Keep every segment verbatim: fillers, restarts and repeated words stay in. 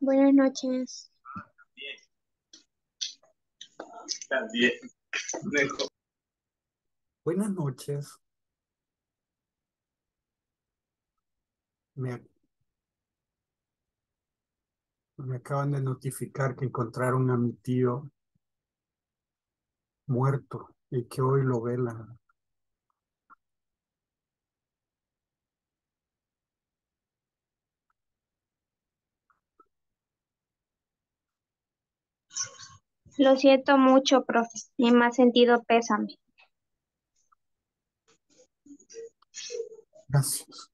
Buenas noches. También. Buenas noches. Me, me acaban de notificar que encontraron a mi tío muerto y que hoy lo velan. Lo siento mucho, profe. Mi más sentido pésame. Gracias.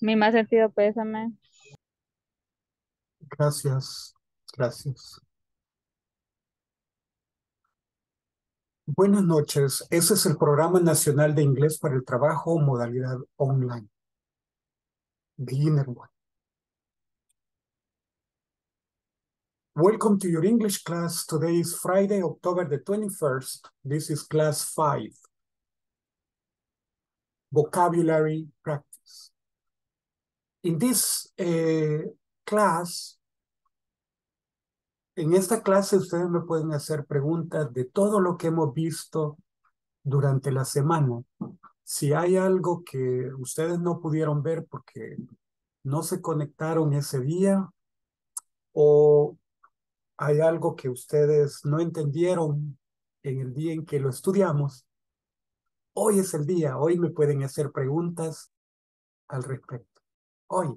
Mi más sentido pésame. Gracias. Gracias. Buenas noches. Ese es el Programa Nacional de Inglés para el Trabajo Modalidad Online. Beginner one. Welcome to your English class. Today is Friday, October the twenty-first. This is class five. Vocabulary practice. In this uh, class, En esta clase ustedes me pueden hacer preguntas de todo lo que hemos visto durante la semana. Si hay algo que ustedes no pudieron ver porque no se conectaron ese día o hay algo que ustedes no entendieron en el día en que lo estudiamos, hoy es el día, hoy me pueden hacer preguntas al respecto. Hoy.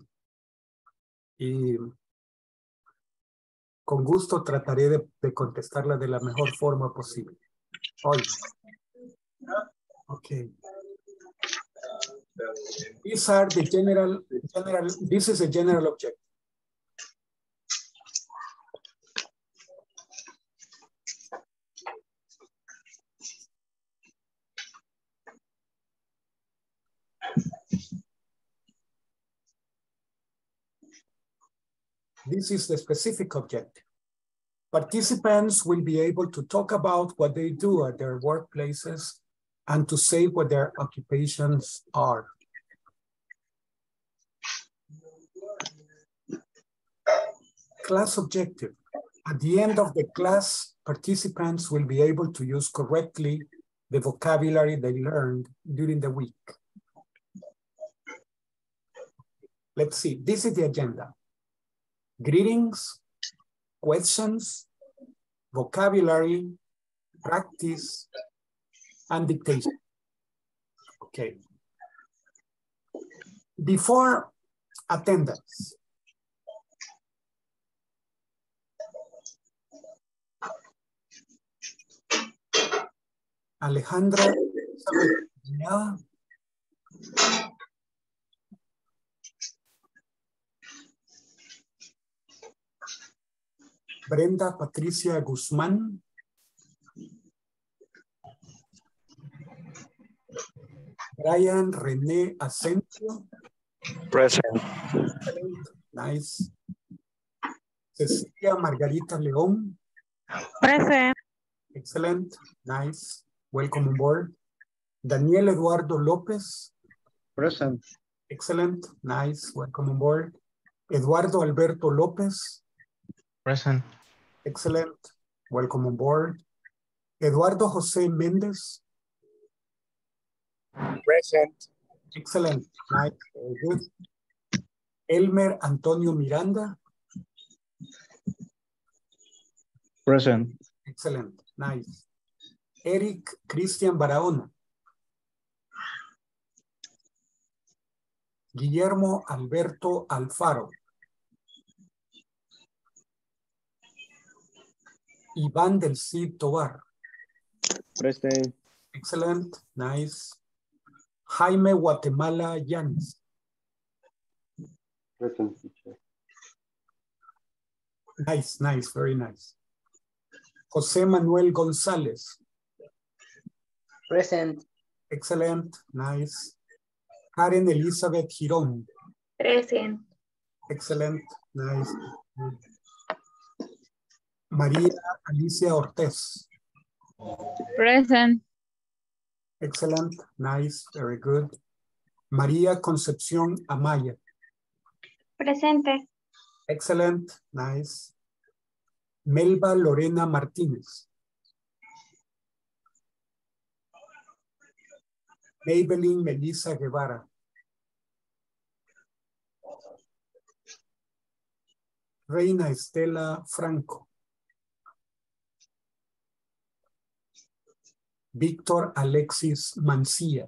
Y con gusto trataré de, de contestarla de la mejor forma posible. Hoy. Okay. These are the general, general, this is a general objective. This is the specific objective. Participants will be able to talk about what they do at their workplaces and to say what their occupations are. Class objective. At the end of the class, participants will be able to use correctly the vocabulary they learned during the week. Let's see, this is the agenda. Greetings, questions, vocabulary, practice, and dictation. Okay. Before attendance, Alejandra Elizabeth Brenda Patricia Guzmán. Brian René Asencio. Present. Nice. Cecilia Margarita León. Present. Excellent. Nice. Welcome on board. Daniel Eduardo López. Present. Excellent. Nice. Welcome on board. Eduardo Alberto López. Present. Excellent. Welcome on board. Eduardo José Méndez. Present. Excellent. Nice. Very good. Elmer Antonio Miranda. Present. Excellent. Nice. Eric Christian Barahona. Guillermo Alberto Alfaro. Iván del Cid Tobar. Present. Excellent. Nice. Jaime Guatemala Yanes. Present. Nice, nice, very nice. Jose Manuel González. Present. Excellent. Nice. Karen Elizabeth Girón. Present. Excellent. Nice. Maria Alicia Ortiz. Present. Excellent. Nice. Very good. Maria Concepción Amaya. Presente. Excellent. Nice. Melba Lorena Martinez. Maybelline Melissa Guevara. Reina Estela Franco. Victor Alexis Mancia.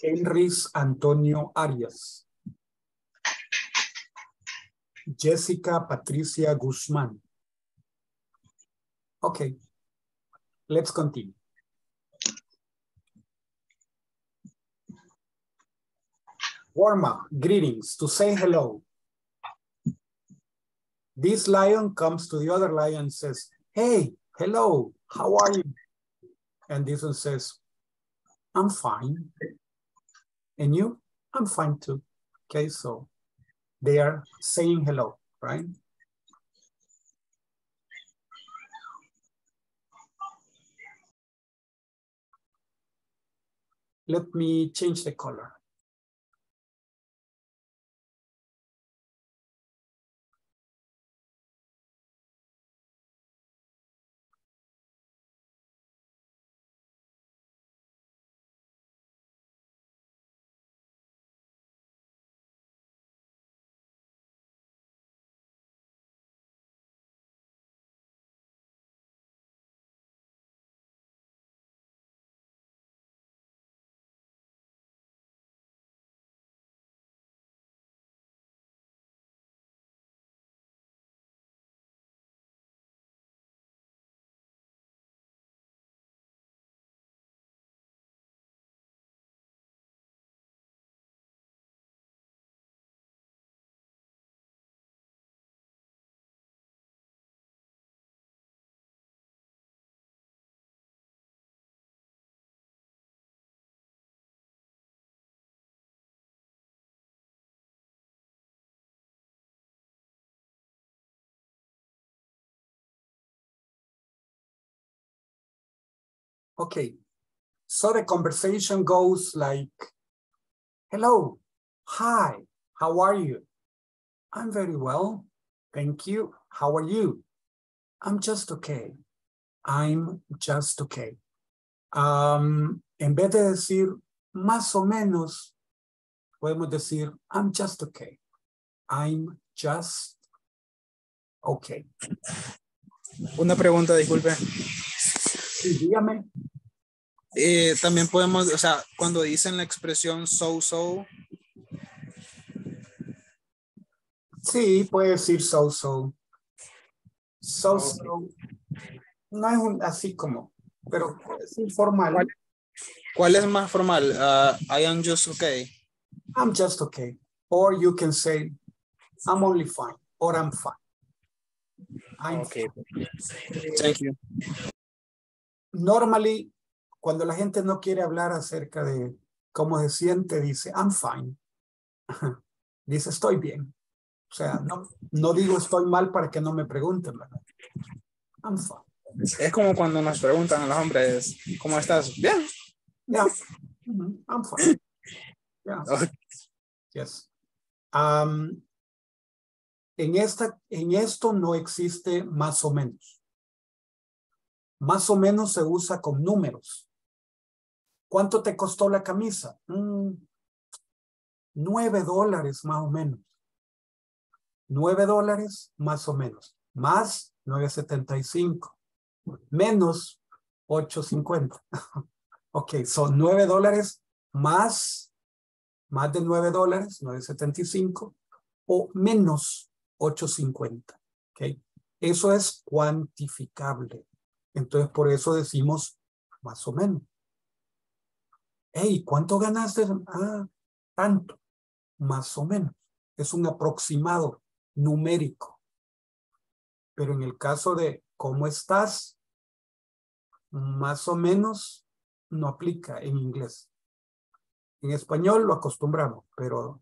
Henrys Antonio Arias. Jessica Patricia Guzmán. Okay. Let's continue. Warm up, greetings, to say hello. This lion comes to the other lion and says, hey, hello, how are you? And this one says, I'm fine. And you? I'm fine too. Okay, so they are saying hello, right? Let me change the color. Okay, so the conversation goes like, hello, hi, how are you? I'm very well, thank you, how are you? I'm just okay, I'm just okay. Um, en vez de decir más o menos, podemos decir, I'm just okay, I'm just okay. Una pregunta, disculpe. Sí, dígame. Eh, también podemos, o sea, cuando dicen la expresión so, so. Sí, puede decir so, so. So, okay. So. No es un, así como, pero es informal. ¿Cuál, cuál es más formal? Uh, I am just okay. I'm just okay. Or you can say, I'm only fine. Or I'm fine. I'm okay. Fine. Thank you. Normally, cuando la gente no quiere hablar acerca de cómo se siente, dice, I'm fine. Dice, estoy bien. O sea, no, no digo estoy mal para que no me pregunten, ¿verdad? I'm fine. Es como cuando nos preguntan a los hombres, ¿cómo estás? Bien. No, Mm-hmm. I'm fine. Yeah. Okay. Yes. Um, en, esta, en esto no existe más o menos. Más o menos se usa con números. ¿Cuánto te costó la camisa? Mm, nueve dólares más o menos. Nueve dólares más o menos. Más nueve setenta y cinco. Menos ocho cincuenta. Ok, son nueve dólares más, más de nueve dólares, nueve setenta y cinco, o menos ocho cincuenta. Okay. Eso es cuantificable. Entonces, por eso decimos más o menos. Hey, ¿cuánto ganaste? Ah, tanto. Más o menos. Es un aproximado numérico. Pero en el caso de cómo estás, más o menos no aplica en inglés. En español lo acostumbramos, pero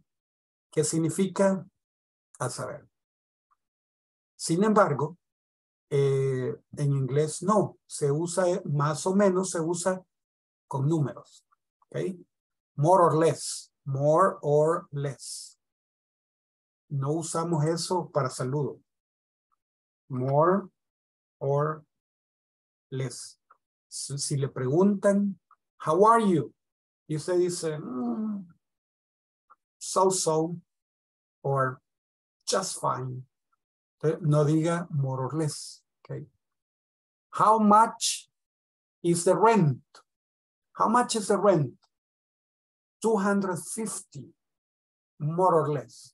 ¿qué significa? A saber. Sin embargo, eh, en inglés no. Se usa, más o menos se usa con números. Okay. More or less. More or less. No usamos eso para saludo. More or less. Si, si le preguntan, how are you? Y usted dice, mm, so, so, or just fine. Entonces, no diga more or less. Okay. How much is the rent? How much is the rent? two hundred fifty, more or less.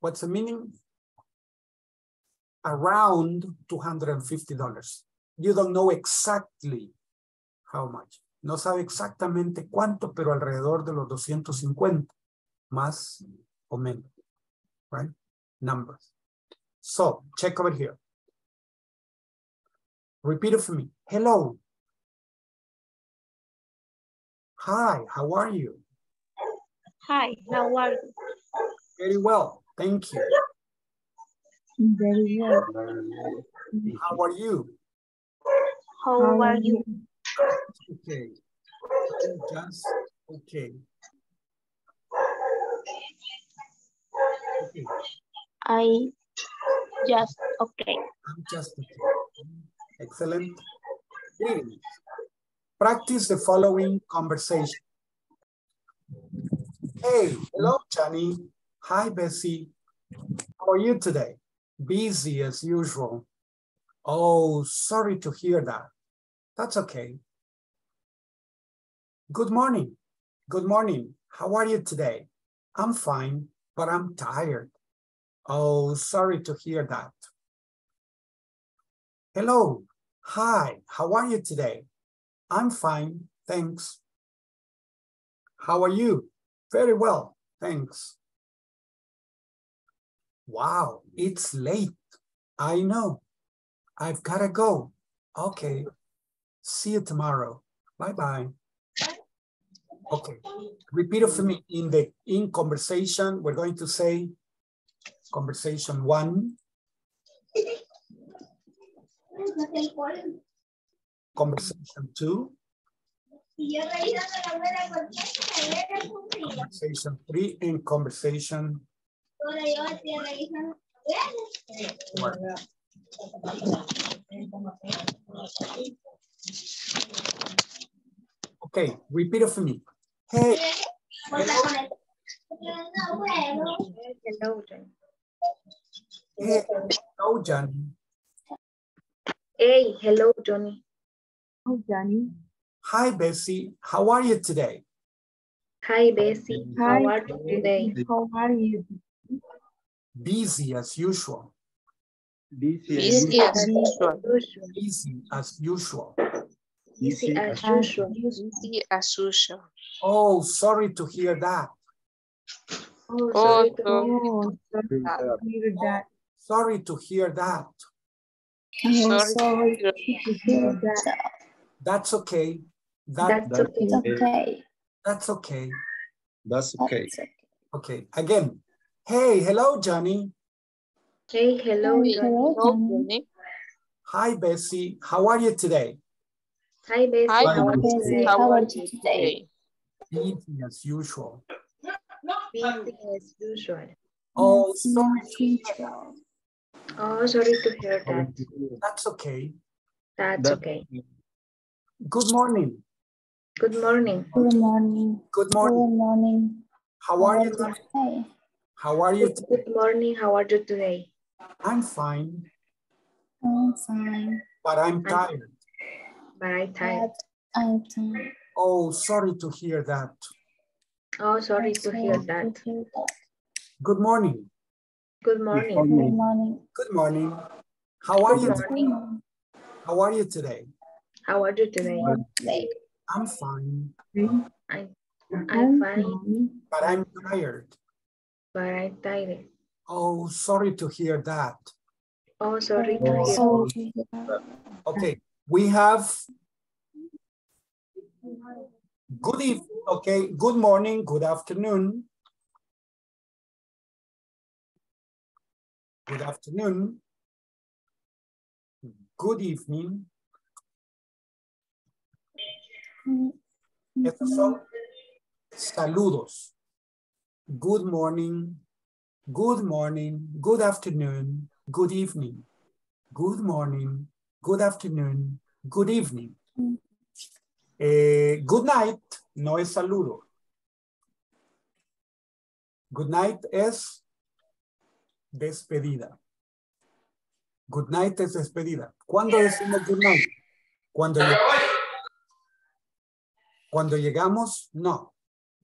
What's the meaning? Around two hundred fifty dollars. You don't know exactly how much. No sabe exactamente cuánto, pero alrededor de los doscientos cincuenta, más o menos, right? Numbers. So, check over here. Repeat it for me. Hello. Hi, how are you? Hi, how are you? Very well, thank you. Very well. How are you? How, how are you? Okay. Just okay. Okay. I just okay. I'm just okay. Excellent. Greetings. Practice the following conversation. Hey, hello, Johnny. Hi, Bessie. How are you today? Busy as usual. Oh, sorry to hear that. That's okay. Good morning. Good morning. How are you today? I'm fine, but I'm tired. Oh, sorry to hear that. Hello. Hi, how are you today? I'm fine, thanks. How are you? Very well, thanks. Wow, it's late. I know. I've got to go. Okay. See you tomorrow. Bye-bye. Okay. Repeat it for me. In the in conversation, we're going to say conversation one. Conversation two. Conversation three and conversation four. Okay, repeat it for me. Hey. Hello, Johnny. Hey, hello, Johnny. Hey, hello, Johnny. Hi, Johnny. Hi, Bessie. How are you today? Hi, Bessie. Hi. How are you today? How are you? Busy as usual. Busy as usual. Busy as usual. Busy as usual. Busy as usual. Oh, sorry to hear that. Oh, sorry to hear that. Sorry to hear that. That's okay. That, That's okay. okay. That's okay. That's okay. Okay. Again. Hey, hello, Johnny. Hey, hello, hello Johnny. Johnny. Hi, Bessie. How are you today? Hi, Bessie. Hi, Bessie. How are you today? Busy as usual. Busy as usual. Oh, sorry to hear that. Oh, sorry to hear that. That's okay. That's, That's okay. okay. Good morning. Good morning. Good morning. Good morning. Good morning. How are you today? How are you today? Good morning. How are you today? I'm fine. I'm fine. But I'm tired. But I'm tired. I'm tired. Oh, sorry to hear that. Oh, sorry to hear that. Good morning. Good morning. Good morning. Good morning. How are you today? How are you today? How are you today? I'm fine. I'm, I'm fine. But I'm tired. But I'm tired. Oh, sorry to hear that. Oh, sorry to oh, hear that. Okay, we have good evening, okay, good morning, good afternoon. Good afternoon. Good evening. Estos son saludos. Good morning. Good morning, good afternoon, good evening. Good morning, good afternoon, good evening. Eh, good night no es saludo. Good night es despedida. Good night es despedida. ¿Cuándo decimos good night? Cuando, lleg cuando llegamos, no.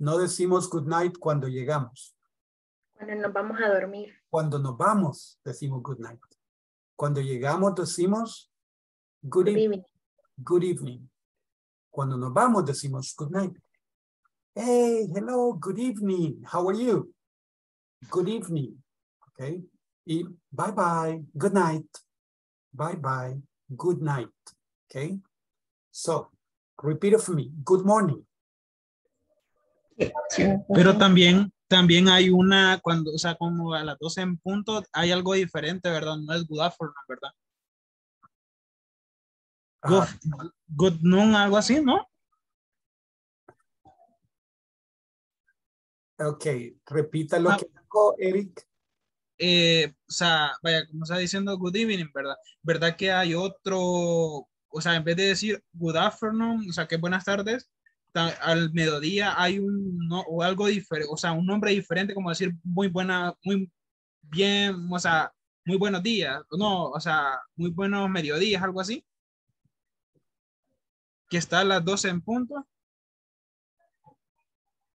No decimos good night cuando llegamos. Cuando nos vamos a dormir. Cuando nos vamos, decimos good night. Cuando llegamos, decimos good, good evening. evening. Good evening. Cuando nos vamos, decimos good night. Hey, hello, good evening. How are you? Good evening. Okay. Y bye bye. Good night. Bye bye. Good night. Okay. So, repeat it for me. Good morning. Pero también. También hay una, cuando, o sea, como a las doce en punto, hay algo diferente, ¿verdad? No es good afternoon, ¿verdad? Good, good noon, algo así, ¿no? Ok, repita lo ah, que dijo Eric. Eh, o sea, vaya, como está diciendo good evening, ¿verdad? ¿Verdad que hay otro, o sea, en vez de decir good afternoon, o sea, que buenas tardes, al mediodía hay un no, o algo diferente, o sea, un nombre diferente, como decir muy buena, muy bien, o sea, muy buenos días, no, o sea, muy buenos mediodías, algo así. Que está a las doce en punto.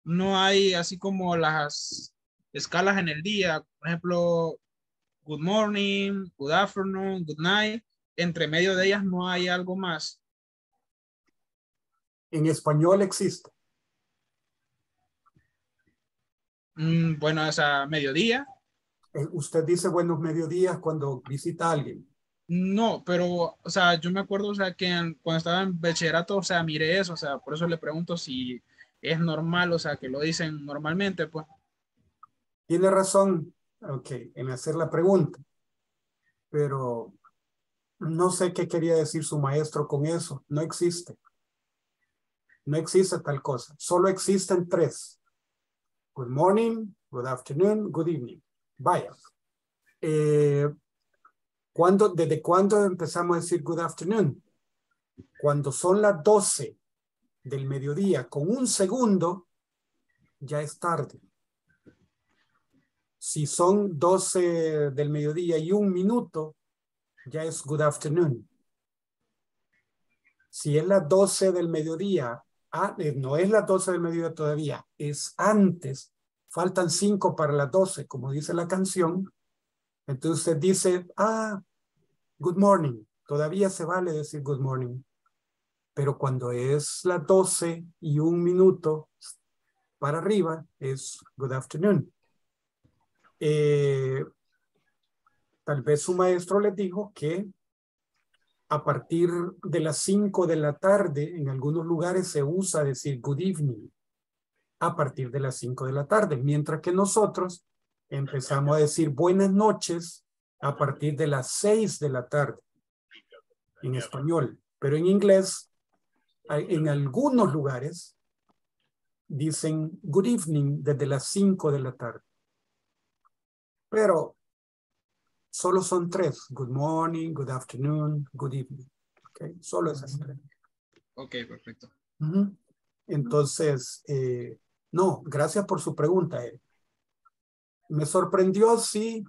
No hay así como las escalas en el día, por ejemplo, good morning, good afternoon, good night, entre medio de ellas no hay algo más. ¿En español existe? Mm, bueno, es a mediodía. ¿Usted dice buenos mediodías cuando visita a alguien? No, pero, o sea, yo me acuerdo, o sea, que en, cuando estaba en bachillerato, o sea, miré eso, o sea, por eso le pregunto si es normal, o sea, que lo dicen normalmente, pues. Tiene razón, ok, en hacer la pregunta, pero no sé qué quería decir su maestro con eso, no existe. No existe tal cosa. Solo existen tres. Good morning, good afternoon, good evening. Vaya. Eh, ¿cuándo, ¿Desde cuándo empezamos a decir good afternoon? Cuando son las doce del mediodía con un segundo, ya es tarde. Si son doce del mediodía y un minuto, ya es good afternoon. Si es las doce del mediodía, Ah, no es las doce del mediodía todavía, es antes, faltan cinco para las doce, como dice la canción. Entonces dice, ah, good morning, todavía se vale decir good morning, pero cuando es las doce y un minuto para arriba es good afternoon. Eh, tal vez su maestro les dijo que a partir de las cinco de la tarde, en algunos lugares se usa decir good evening. A partir de las cinco de la tarde. Mientras que nosotros empezamos a decir buenas noches a partir de las seis de la tarde. En español. Pero en inglés en algunos lugares dicen good evening desde las cinco de la tarde. Pero solo son tres. Good morning, good afternoon, good evening. Okay, solo esas tres. Ok, perfecto. Uh-huh. Entonces, eh, no, gracias por su pregunta, Eric. Me sorprendió, sí,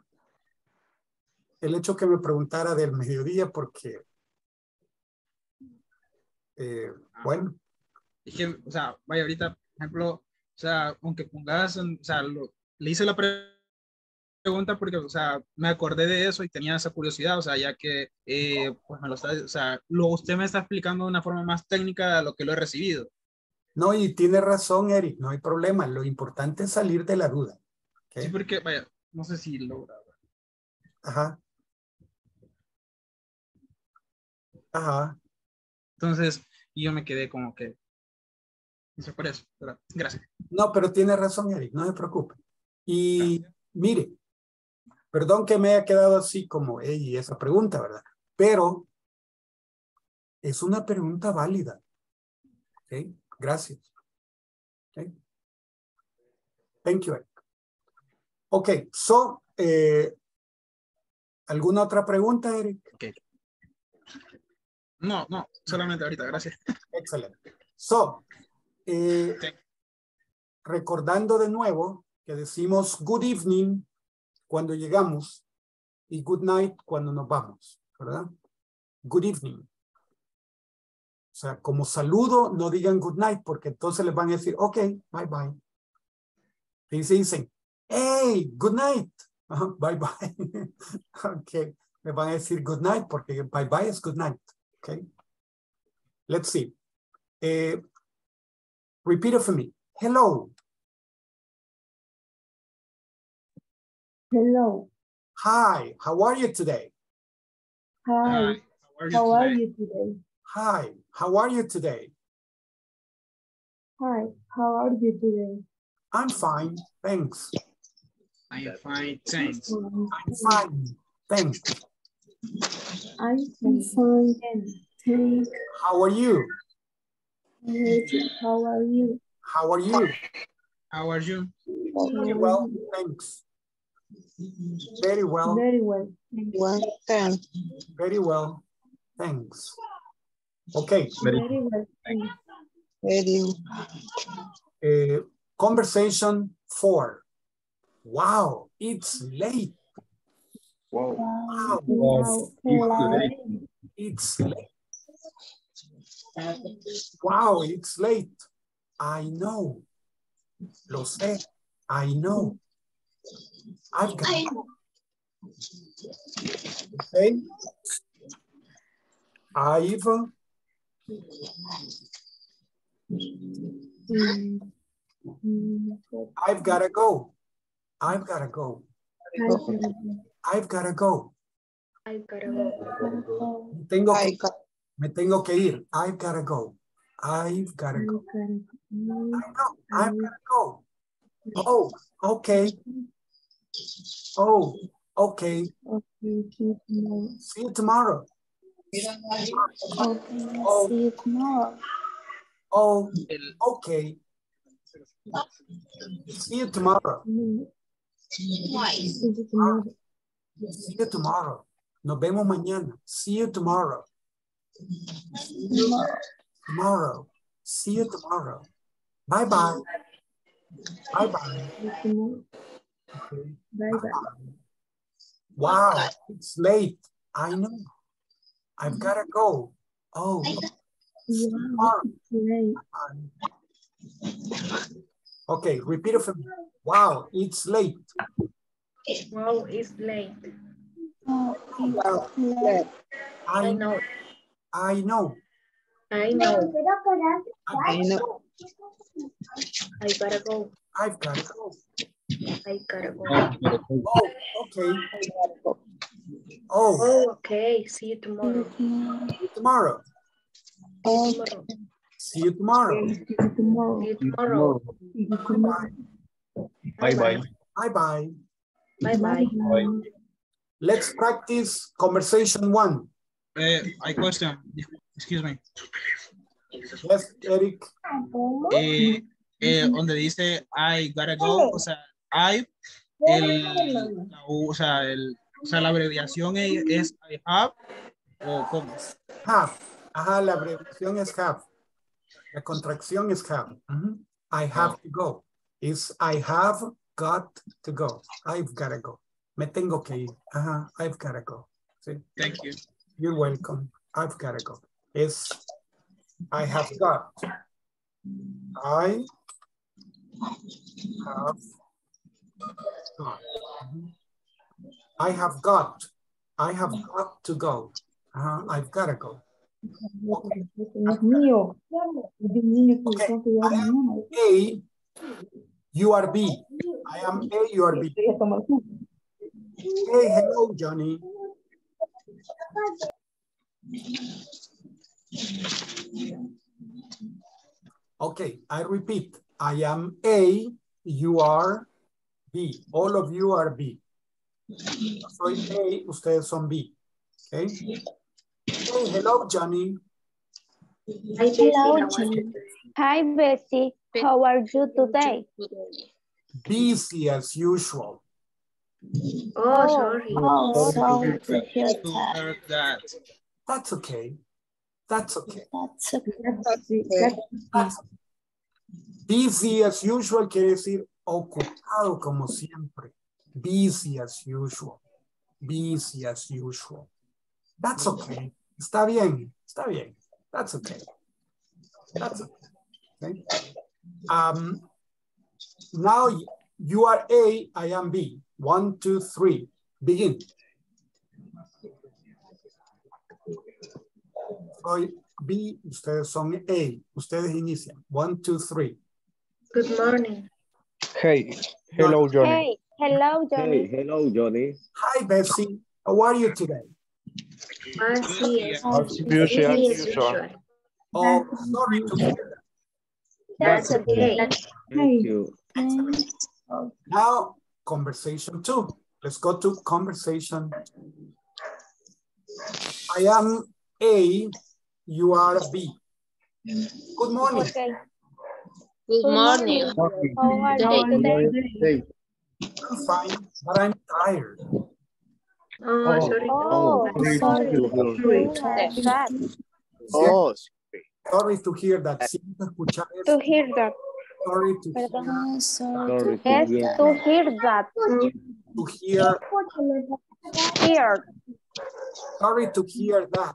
el hecho que me preguntara del mediodía porque, eh, ah, bueno. Es que, o sea, vaya, ahorita, por ejemplo, o sea, aunque pongas, o sea, lo, le hice la pre pregunta porque, o sea, me acordé de eso y tenía esa curiosidad, o sea, ya que, eh, pues me lo está, o sea, lo, usted me está explicando de una forma más técnica a lo que lo he recibido. No, y tiene razón, Eric, no hay problema, lo importante es salir de la duda. ¿Okay? Sí, porque, vaya, no sé si logra. Ajá. Ajá. Entonces, yo me quedé como que, no sé por eso, pero gracias. No, pero tiene razón, Eric, no se preocupe. Y gracias. Mire, perdón que me haya quedado así como, hey, esa pregunta, ¿verdad? Pero es una pregunta válida. ¿Okay? Gracias. Okay. Thank you, Eric. Okay, so, eh, ¿alguna otra pregunta, Eric? Okay. No, no, solamente ahorita, gracias. Excelente. So, eh, okay. Recordando de nuevo que decimos good evening cuando llegamos y good night cuando nos vamos, ¿verdad? Good evening. O sea, como saludo, no digan good night, porque entonces les van a decir, ok, bye bye. Y si dicen, hey, good night, uh, bye bye. Ok, les van a decir good night, porque bye bye es good night. Ok. Let's see. Eh, repeat it for me. Hello. Hello. Hi, how are you today? Hi, how are you today? Hi, how are you today? Hi, how are you today? I'm fine, thanks. I'm fine, thanks. I'm fine, thanks. I'm fine, thanks. How are you? How are you? How are you? How are you? Very well, thanks. Very well. Very well. Thanks. Very well, thanks. Okay. Very well. Very well. Uh, conversation four. Wow, it's late. Wow. Wow. Wow. It's late. It's late. Wow, it's late. I know. Lo sé. I know. I've got it. Okay. I've I've gotta go. I've gotta go. I've gotta go. I've gotta go. Me tengo que, me tengo que ir. I've gotta go. I've gotta go. I know. I've gotta go. Oh, okay. Oh, okay. See you tomorrow. Oh, see you tomorrow. Oh, okay. See you tomorrow. See you tomorrow. See you tomorrow. Nos vemos mañana. See you tomorrow. Tomorrow. See you tomorrow. Bye bye. Bye bye. Okay. Bye bye. Wow, it's late. I know. I've gotta go. Oh. Okay, repeat it for me. Wow, it's late. Wow, it's late. I know. I know. I know. I know. I gotta go. I've gotta go. I gotta go. Oh, okay. Oh, oh okay. See you tomorrow. Tomorrow. Tomorrow. See you tomorrow. See you tomorrow. Bye bye. Bye bye. Bye bye. Let's practice conversation one. Uh, I question. Excuse me. Yes, Eric. Eh, eh, donde dice I gotta go, o sea, I, el, la, o, sea, el, o sea, la abreviación es, es I have, o cómo. Have, ajá, la abreviación es have. La contracción es have. Uh-huh. I have oh. to go. It's I have got to go. I've gotta go. Me tengo que ir. Ajá, I've gotta go. ¿Sí? Thank you. You're welcome. I've gotta go. It's I have got. I have got. I have got. I have got to go. Uh, I've got to go. Okay. Okay. I am A, you are B. I am A, you are B. Hey, hello, Johnny. Okay, I repeat. I am A, you are B. All of you are B. Yo soy A, ustedes son B. Okay. Hey, hello, Johnny. Hi, hello, Johnny. Hi, Bessie. How are you today? Busy as usual. Oh, sorry. Oh, sorry. sorry. That's okay. That's okay. That's okay. That's okay. That's okay. Busy as usual quiere decir ocupado como siempre. Busy as usual. Busy as usual. That's okay. Está bien. Está bien. That's okay. That's okay. Okay. Um, now you are A, I am B. One, two, three. Begin. Soy B, ustedes son A. Ustedes inician. One, two, three. Good morning. Hey, hello, Johnny. Hey, hello, Johnny. Hey, hello, Johnny. Hi, Bessie. How are you today? Busy. Busy as usual. Oh, sorry to hear that. That's okay. Thank you. Excellent. Now, conversation two. Let's go to conversation. I am A. You are B. Good morning. Okay. Good morning. morning. How are you today? I'm fine, but I'm tired. Oh, sorry. Oh, sorry. Sorry. Sorry. Oh, sorry. sorry to hear that. To hear that. Sorry to hear that. Sorry to hear that. To hear. Hear. Sorry to hear that.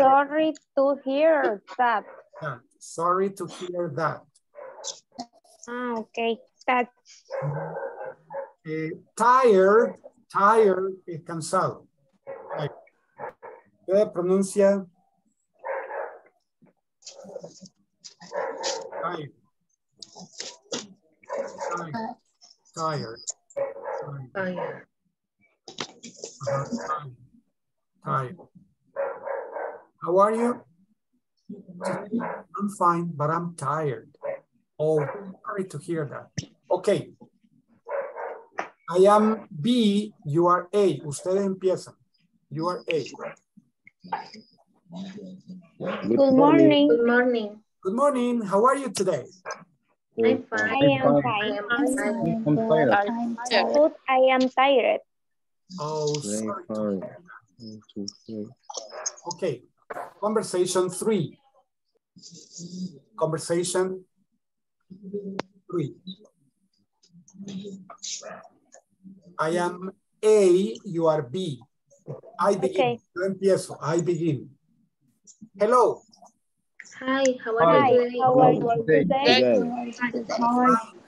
Sorry to hear that. Yeah, sorry to hear that. Ah, okay, that's. Eh, tired, tired es cansado. ¿Qué pronuncia? Tired. Tired. Tired. Tired. Tired. How are you? I'm fine, but I'm tired. Oh, sorry to hear that. Okay. I am B, you are A. Ustedes empiezan. You are A. Good morning. Good morning. Good morning. How are you today? I'm fine. I am tired. I am tired. Oh, sorry. Okay. Conversation three. Conversation three. I am A, you are B. I begin. Okay. Yo empiezo. I begin. Hello. Hi, how are Hi. you? How are you today?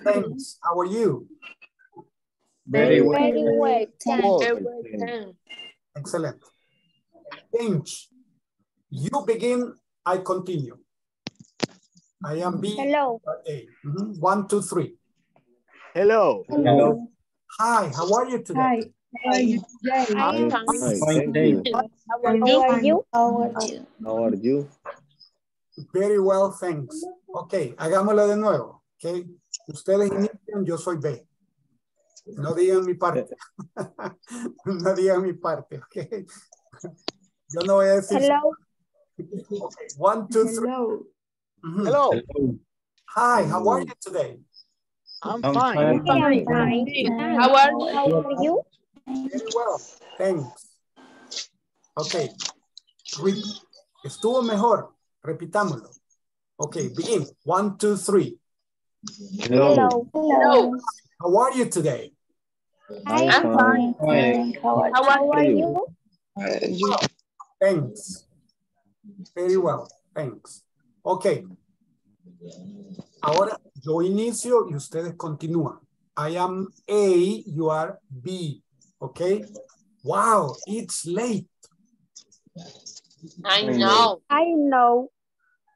Thanks. How are you? Very well. Very well. Oh. Excellent. Change. You begin, I continue. I am B. Hello. A. Mm-hmm. One, two, three. Hello. Hello. Hi, how are you today? Hi. How are you today? I'm fine. How are you? How are you? How are you? Very well, thanks. Ok, hagámoslo de nuevo. Okay. Ustedes inician, yo soy B. No digan mi parte. No digan mi parte, ok. Yo no voy a decir... Hello. One, two, three. Hello. Mm-hmm. Hello. Hello. Hi, how are you today? I'm, I'm fine. fine. I'm fine. How are you? How are you? Very well, thanks. Okay. Re- Estuvo mejor. Repitámoslo. Okay, begin. One, two, three. Hello. Hello. Hello. How are you today? I am fine. fine. How are, How are you? you? Well, thanks. Very well, thanks. Okay. Ahora yo inicio y ustedes continúan. I am A, you are B. Okay. Wow, it's late. I know. I know.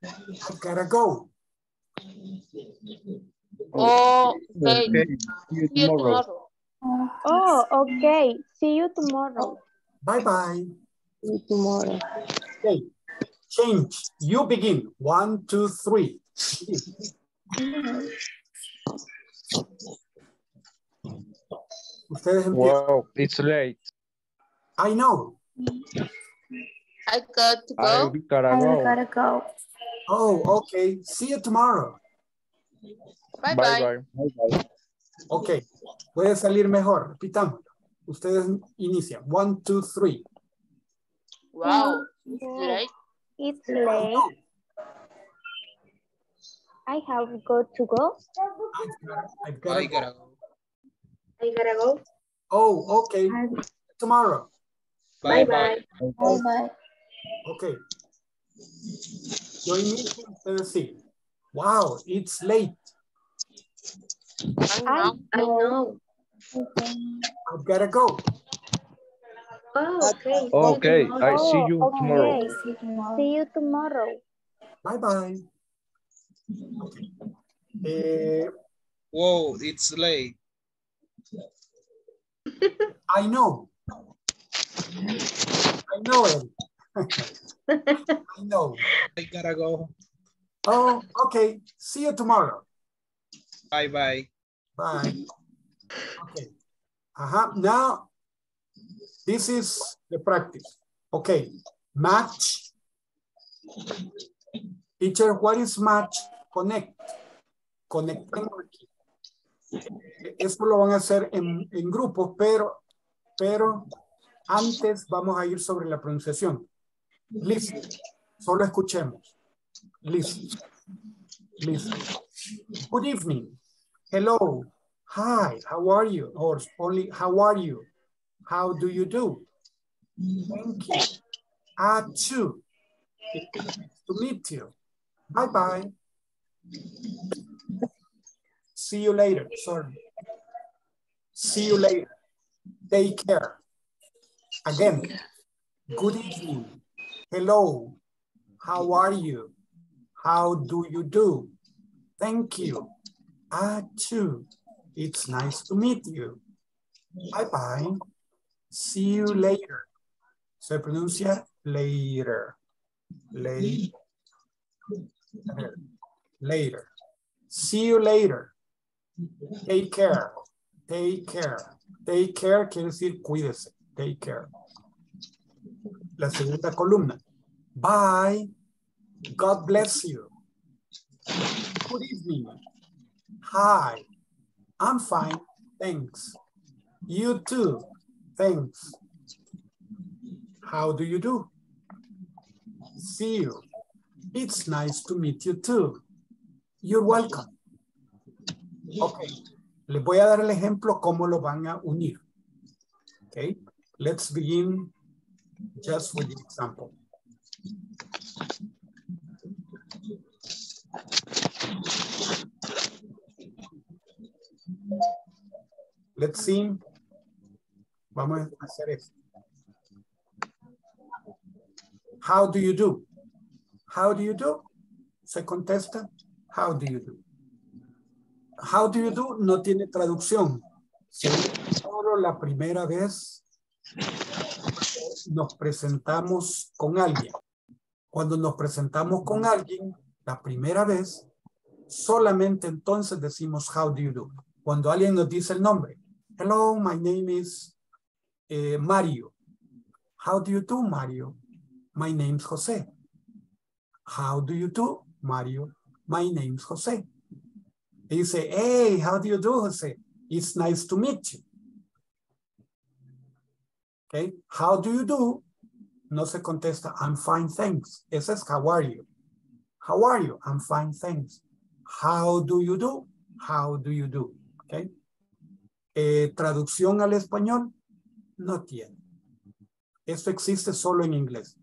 I gotta go. Oh, okay. okay. See you tomorrow. tomorrow. Oh, okay. See you tomorrow. Bye bye. See you tomorrow. Okay. Change. You begin. One, two, three. Wow, it's late. I know. I got to go. I gotta go. I gotta go. Oh, okay. See you tomorrow. Bye bye. bye, bye. Okay. Puede salir mejor. Repitamos. Ustedes inician. One, two, three. Wow. It's late. It's late. I have got to go. I gotta, I gotta, I gotta go. I gotta go. Oh, okay. Tomorrow. Bye bye. Bye bye. bye. Okay. Yo inicio ustedes sí. Wow, it's late. I know. I know. I gotta go. Oh, okay. Okay, see I see you okay. tomorrow. See you tomorrow. Bye bye. Okay. Eh, Whoa, it's late. I know. I know it. I know. I gotta go. Oh, okay. See you tomorrow. Bye bye. Bye. Okay. Uh-huh. Now, this is the practice. Okay. Match. Teacher, what is match? Connect. Conectemos aquí. Esto lo van a hacer en, en grupos, pero, pero antes vamos a ir sobre la pronunciación. Listen. Solo escuchemos. Listen. Listen. Good evening. Hello. Hi. How are you? Or only how are you? How do you do? Thank you. Achoo. It's nice to meet you. Bye bye. See you later. Sorry. See you later. Take care. Again. Good evening. Hello. How are you? How do you do? Thank you. Achoo. It's nice to meet you. Bye bye. See you later. Se pronuncia later. Later. Later. See you later. Take care. Take care. Take care quiere decir cuídese. Take care. La segunda columna. Bye. God bless you. Good evening. Hi. I'm fine. Thanks. You too. Thanks. How do you do? See you. It's nice to meet you too. You're welcome. Ok. Les voy a dar el ejemplo cómo lo van a unir. Ok. Let's begin just with the example. Let's see. Vamos a hacer esto. How do you do? How do you do? Se contesta. How do you do? How do you do no tiene traducción. Solo la primera vez nos presentamos con alguien. Cuando nos presentamos con alguien, la primera vez, solamente entonces decimos how do you do. Cuando alguien nos dice el nombre. Hello, my name is eh, Mario. How do you do, Mario? My name's José. How do you do, Mario? My name's Jose. And you say, hey, how do you do, Jose? It's nice to meet you. Okay, how do you do? No se contesta, I'm fine, thanks. It says, how are you? How are you? I'm fine, thanks. How do you do? How do you do? Okay. Eh, traducción al español, no tiene. Esto existe solo en inglés.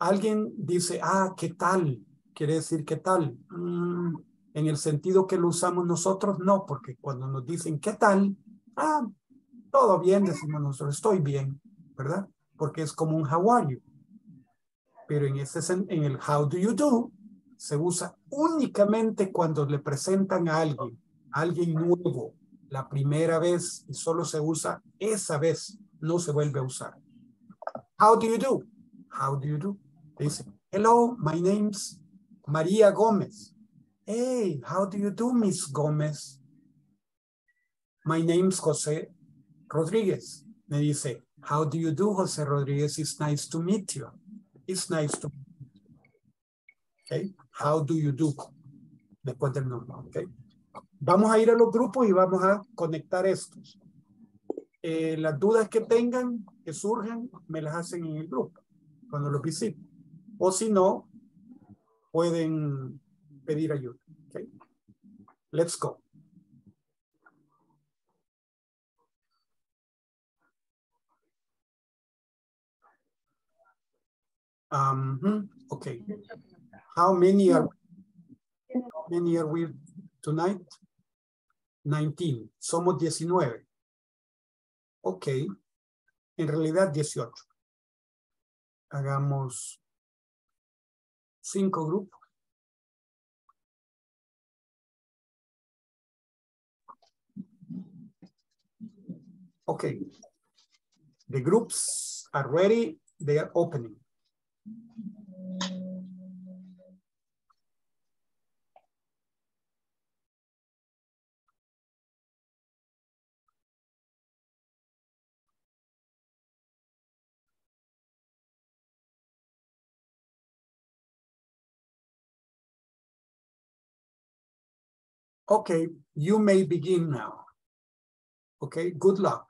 Alguien dice, ah, ¿qué tal? Quiere decir, ¿qué tal? Mm, en el sentido que lo usamos nosotros, no, porque cuando nos dicen, ¿qué tal? Ah, todo bien, decimos nosotros, estoy bien, ¿verdad? Porque es como un how are you. Pero en, ese, en el how do you do, se usa únicamente cuando le presentan a alguien, a alguien nuevo, la primera vez, y solo se usa esa vez, no se vuelve a usar. How do you do? How do you do? Dice, hello, my name's Maria Gomez. Hey, how do you do, Miss Gomez? My name's Jose Rodriguez. Me dice, how do you do, Jose Rodriguez? It's nice to meet you. It's nice to meet you. Okay, how do you do? Después del nombre, okay. Vamos a ir a los grupos y vamos a conectar estos. Eh, las dudas que tengan, que surjan, me las hacen en el grupo, cuando los visiten. O si no, pueden pedir ayuda. Okay. Let's go. Um, okay. How many are how many are we tonight? nineteen. Somos diecinueve. Okay. En realidad dieciocho. Hagamos cinco grupos. Okay. The groups are ready. They are opening. Okay, you may begin now. Okay, good luck.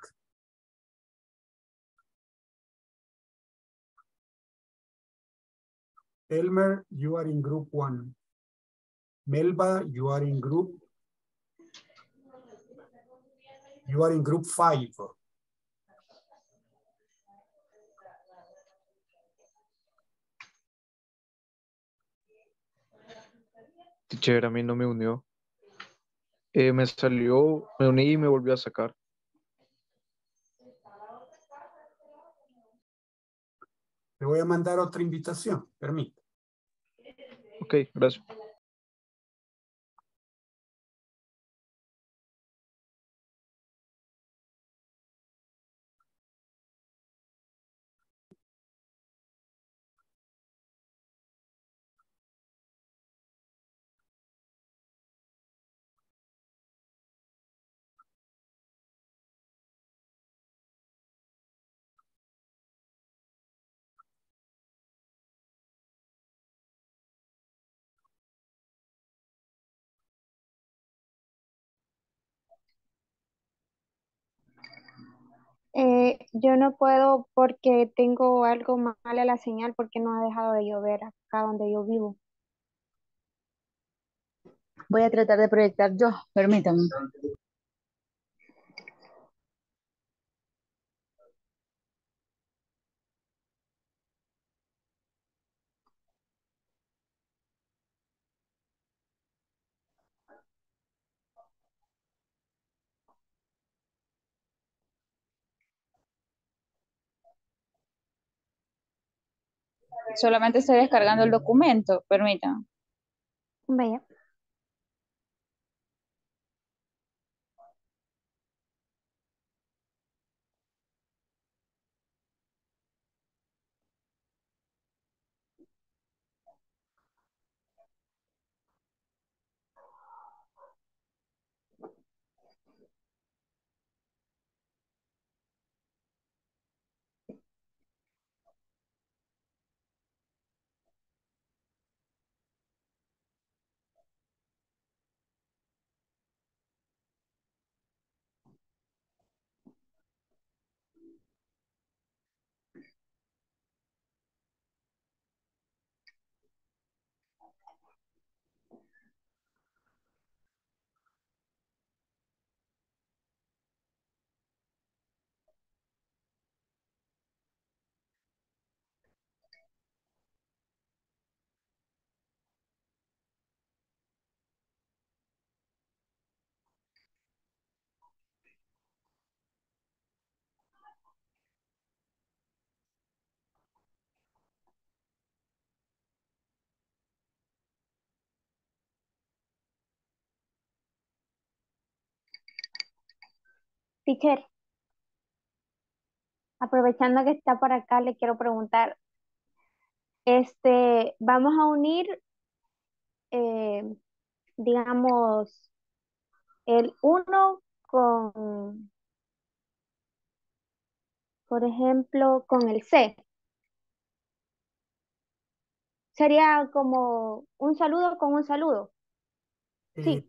Elmer, you are in group one. Melba, you are in group. You are in group five. Teacher, a mí no me unió. Eh, me salió, me uní y me volvió a sacar. Le voy a mandar otra invitación, permítame. Ok, gracias. Eh, yo no puedo porque tengo algo mal a la señal porque no ha dejado de llover acá donde yo vivo. Voy a tratar de proyectar yo, permítame. Solamente estoy descargando el documento, permítame. Vaya. Teacher, aprovechando que está por acá, le quiero preguntar, este, vamos a unir, eh, digamos, el uno con, por ejemplo, con el C. Sería como un saludo con un saludo. Sí. Eh,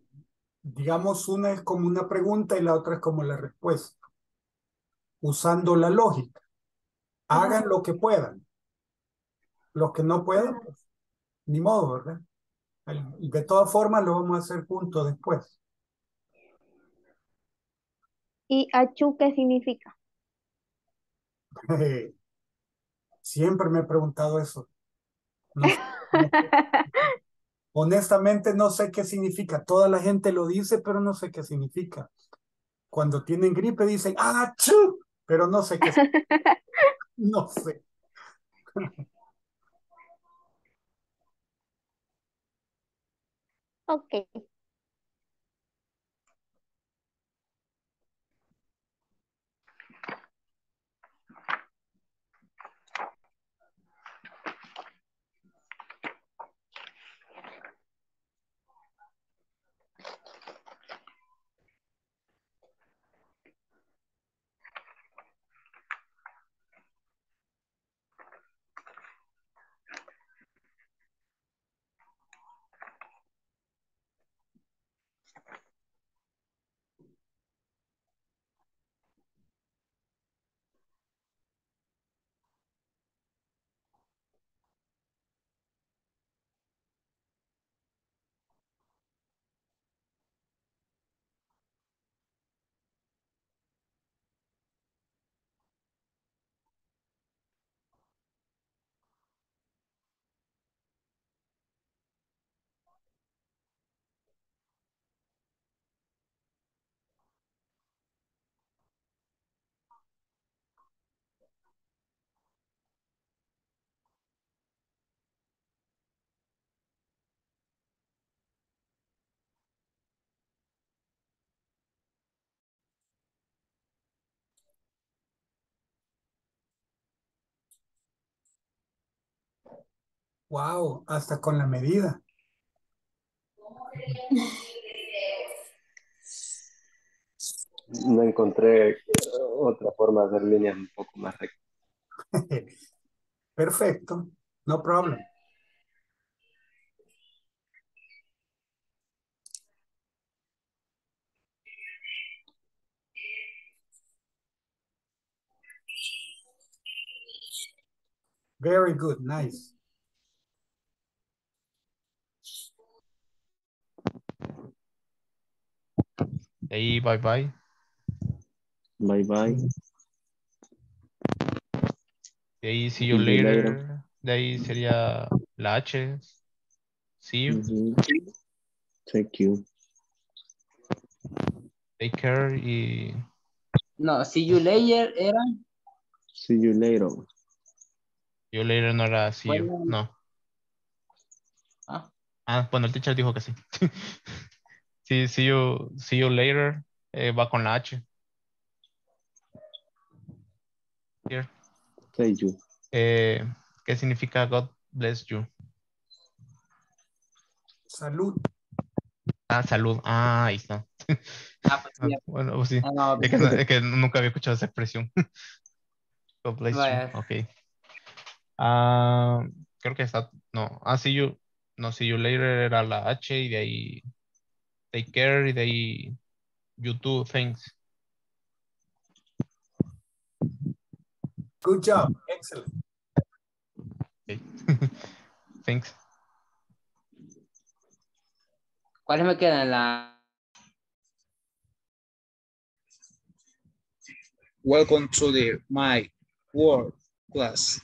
digamos, una es como una pregunta y la otra es como la respuesta. Usando la lógica. Hagan Ajá. lo que puedan. Los que no puedan, pues, ni modo, ¿verdad? De todas formas lo vamos a hacer juntos después. ¿Y achú qué significa? Siempre me he preguntado eso. No sé, honestamente no sé qué significa. Toda la gente lo dice, pero no sé qué significa. Cuando tienen gripe dicen ¡achú! Pero no sé qué significa. No sé. Ok. Wow, hasta con la medida. No encontré otra forma de hacer líneas un poco más rectas. Perfecto, no problem. Very good, nice. Hey, bye bye. Bye bye. De ahí, see you later. De ahí sería la H. See you. Mm-hmm. Thank you. Take care y... No, see you later era... See you later. You later no era see bueno. you, no. Ah. ah, bueno, el teacher dijo que sí. Sí, see you, see you later. Eh, va con la H. Here. Thank you. Eh, ¿Qué significa God bless you? Salud. Ah, salud. Ah, ahí está. Ah, pues, ah, bueno, pues sí. Ah, no, es, que, es que nunca había escuchado esa expresión. God bless Vaya. you. Ok. Ah, creo que está. No. Ah, see you. No, see you later era la H y de ahí... Take care, they you do things. Good job, excellent. Okay. Thanks. ¿Cuáles me quedan? La... Welcome to the my world class.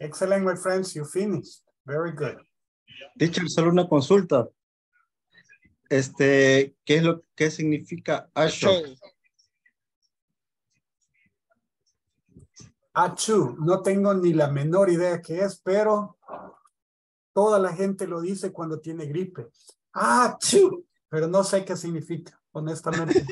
Excellent, my friends, you finished. Very good. Teacher, solo una consulta. Este, ¿qué es lo que significa achú? Achú, no tengo ni la menor idea qué es, pero toda la gente lo dice cuando tiene gripe. Achú, pero no sé qué significa, honestamente.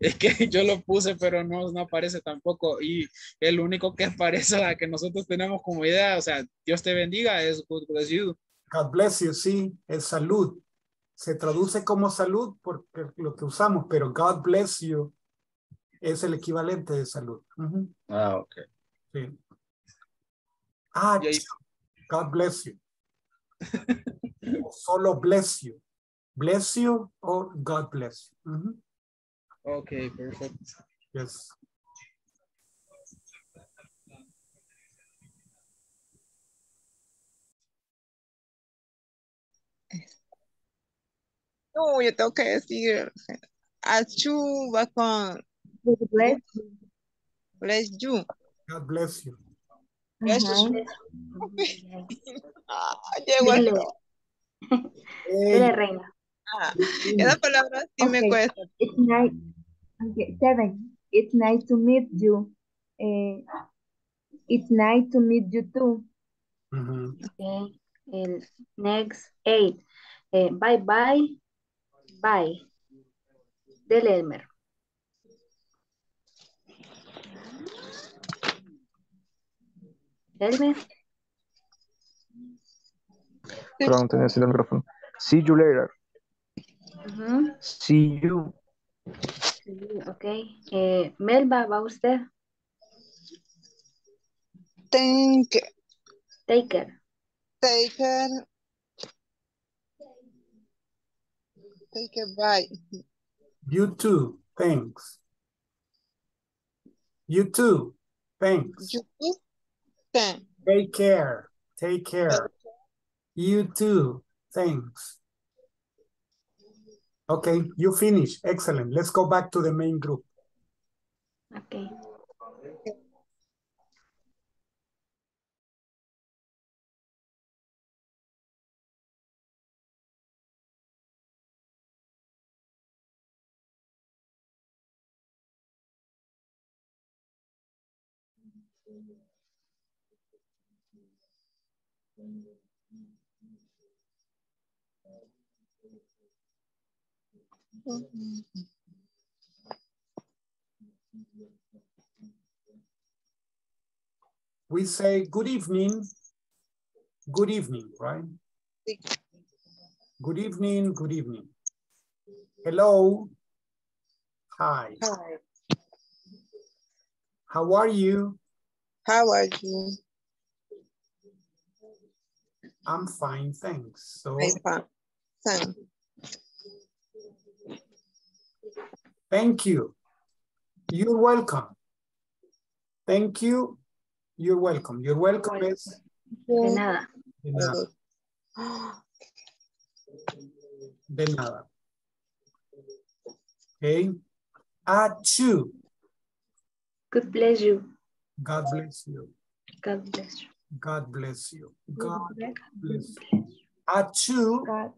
Es que yo lo puse, pero no, no aparece tampoco. Y el único que aparece, la que nosotros tenemos como idea, o sea, Dios te bendiga, es God bless you. God bless you, sí, es salud. Se traduce como salud porque lo que usamos, pero God bless you es el equivalente de salud. Uh-huh. Ah, ok. Sí. Ah, ahí... God bless you. O solo bless you. Bless you o God bless you. Uh-huh. Ok, perfecto. Yes. No, yo tengo que decir achú va con bless you. Bless you. God bless you. Bless you. Llegó. Dele, reina. Ah, esa palabra sí okay. me cuesta. It's nice. Okay, seven. It's nice to meet you. Eh, it's nice to meet you too. Mm-hmm. Okay. And next eight. Eh, bye bye. Bye. Del Elmer. Elmer. Perdón, tenía el micrófono. See you later. Uh-huh. See you. Ok. Eh, Melba, ¿va usted? Thank you. Take care. Take care. Take care, bye. You too, thanks. You too, thanks. You too, thanks. Take care, take care. You too, thanks. Okay, you finish. Excellent. Let's go back to the main group. Okay. We say good evening, good evening, right? Good evening, good evening. Hello, hi. Hi. How are you? How are you? I'm fine, thanks. So, I'm fine. Thanks. Thank you. You're welcome. Thank you. You're welcome. You're welcome. De nada. De nada. De nada. Okay. Achoo. God bless you. God bless you. God bless you. God bless you. God bless you. Achoo.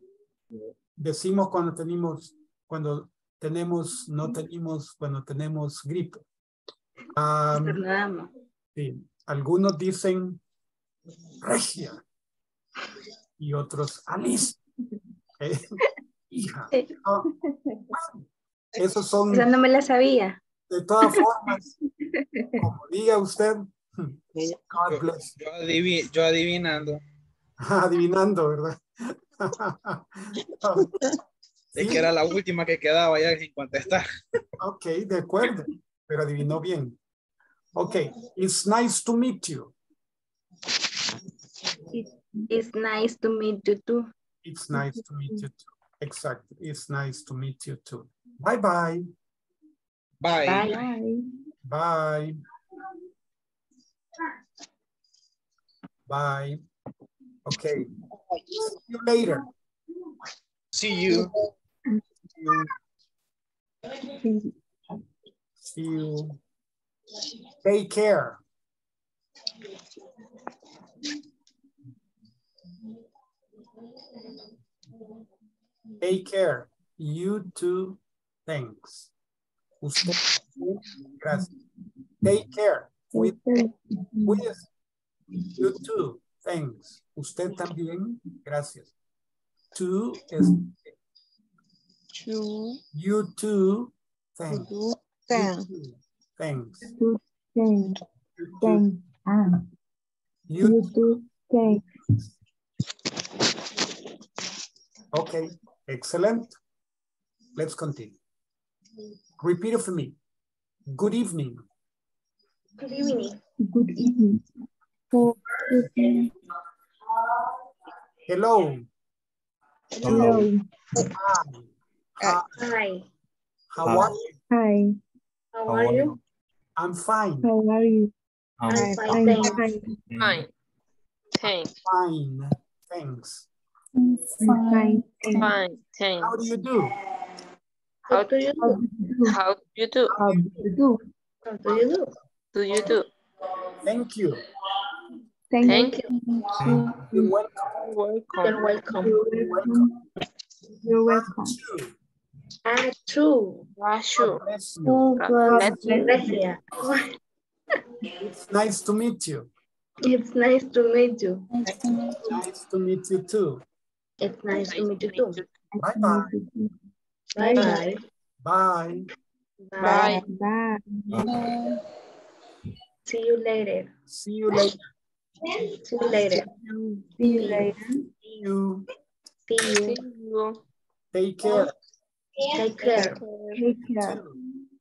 Decimos cuando tenemos, cuando tenemos, no tenemos, cuando tenemos gripe. Um, sí. Algunos dicen regia y otros Alice. ¿Eh? Hija. Oh, bueno. Esos son. Yo no me la sabía. De todas formas, como diga usted, God bless. Yo, adiv yo adivinando. Adivinando, ¿verdad? Es que era la última que quedaba ya sin contestar. Ok, de acuerdo, pero adivinó bien. Ok, it's nice to meet you. It, it's nice to meet you too. It's nice to meet you too. Exactly, it's nice to meet you too. Bye bye. Bye. Bye. Bye. Bye. Okay. See you later. See you. See you. Take care. Take care. You too. Thanks. Usted. Gracias. Take care. With, with. You too. Thanks. Usted también. Gracias. To is. You too. ten. Ten. Ten. Ten. Ten. You do ten. Okay, excellent. Let's continue. Repeat it for me. Good evening. Good evening. Good evening. Good evening. Hello. Hello. Hi. Hi. How are you? Hi. How are you? I'm fine. How are you? I'm fine. Fine. Thanks. Fine. Thanks. Fine. Fine. Thanks. How do you do? How do you do? How do you do? How do you do? How do you do? Do you do? Thank you. Thank, Thank you. you. You're welcome. Welcome. You're welcome. You're welcome. You're welcome. I too. I too. It's nice to meet you. It's nice to meet you. It's nice to meet you too. It's nice to meet you too. Bye bye. Bye bye. Bye. Bye. Bye. Bye. See you later. See you later. See you later. See you later. See you. See you. See you. Take care. Take care. Take care.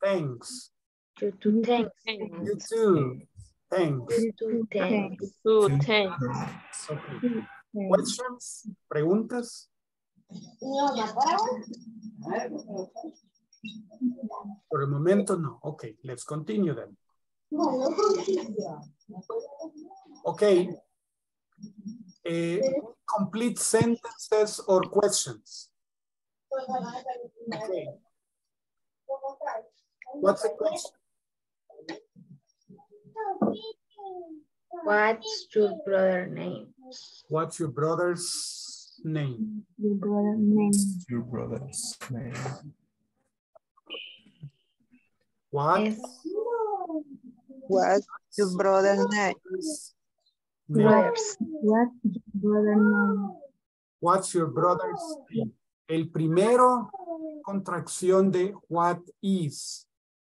Thanks. You too. Thanks. You too. Thanks. You too. Thanks. You too. Thanks. Questions? Preguntas? Por el momento no. Okay, let's continue then. Okay. Uh, complete sentences or questions. Okay. What's the question? What's your brother's name? What's your brother's name? Your brother's name. Your brother's name. What? Yes. What's your brother's name? What's your brother's name? What's your brother's name? El primero, contracción de what is.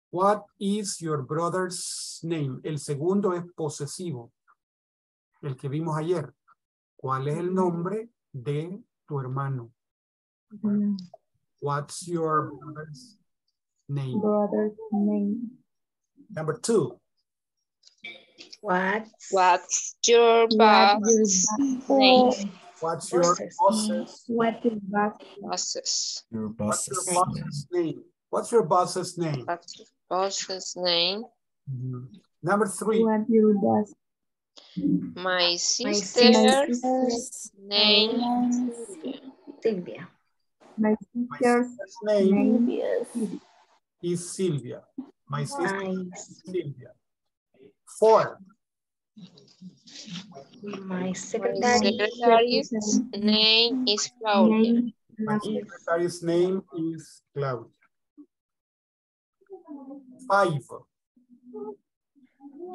What is your brother's name? El segundo es posesivo. El que vimos ayer. ¿Cuál es el nombre de tu hermano? Mm. What's your brother's name? Brother's name. Number two. What? What's your boss's name? What's your boss's name? What's your boss's name? What's your boss's name? What's your boss's name? Mm-hmm. Number three. What your boss? My sister's, My sister's name. Silvia. My sister's, My sister's name, name is Silvia. My sister is Silvia. Four. My secretary's name is Claudia. My secretary's name is Claudia. Five.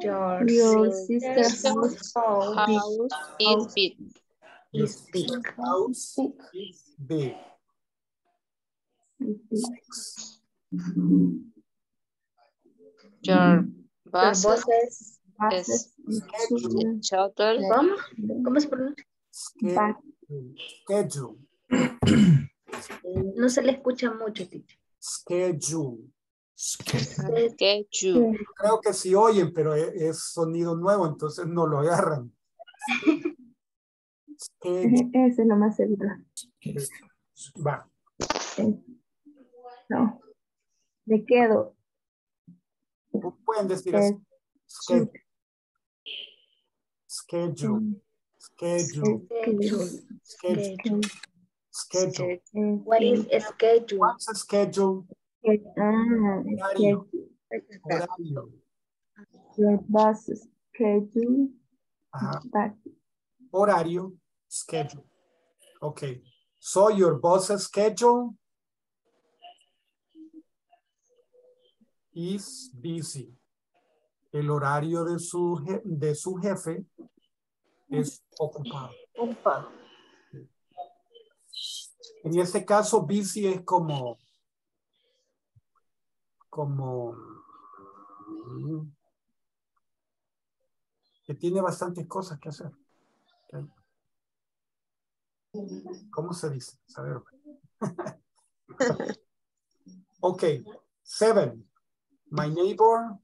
Your, Your sister's house, house is big. Is big. House is big. Six. Your boss's Es schedule. ¿Cómo? ¿Cómo se pronuncia? Schedule. No se le escucha mucho, teacher. Schedule. Schedule. Schedule. Creo que sí oyen, pero es sonido nuevo, entonces no lo agarran. Ese es lo más seguro. Va. No. Le quedo. Pueden decir así. Schedule. Schedule. Schedule. Schedule. Schedule. Schedule. What is a schedule? What's a schedule? Horario. Horario. Your boss's schedule. Ajá. Horario. Schedule. Okay. So your boss's schedule is busy. El horario de su, de su jefe es ocupado. Ocupado. En este caso, busy es como, como que tiene bastantes cosas que hacer. ¿Okay? ¿Cómo se dice? A ver. Ok. Seven. My neighbor.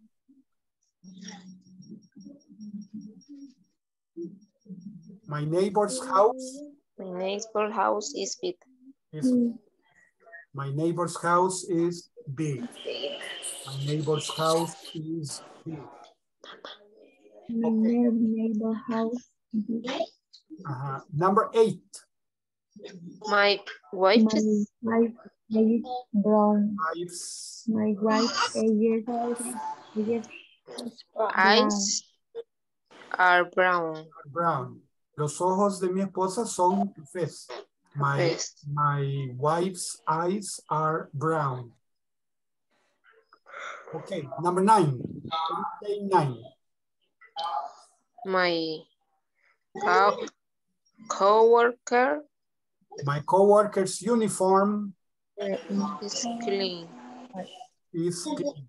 My neighbor's house. My neighbor's house is big. Is, my neighbor's house is big. My neighbor's house is big. My okay. neighbor's house is big. Uh-huh. Number eight. My wife is brown. My wife's eyes are brown. Brown. Los ojos de mi esposa son cafés. My, my wife's eyes are brown. Okay, number nine. nine. My co co-worker. My co-worker's uniform is clean. Is clean.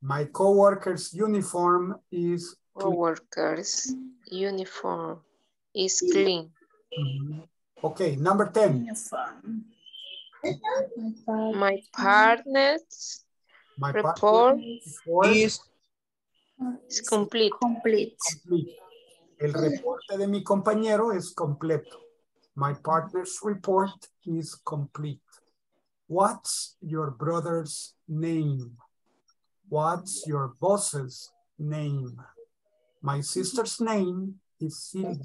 My co-worker's uniform is clean. Co-worker's uniform is clean. Mm-hmm. Okay, number ten. Uniform. My partner's My report, report is, is complete. complete. complete. El reporte de mi compañero es completo. My partner's report is complete. What's your brother's name? What's your boss's name? My sister's name is Cindy.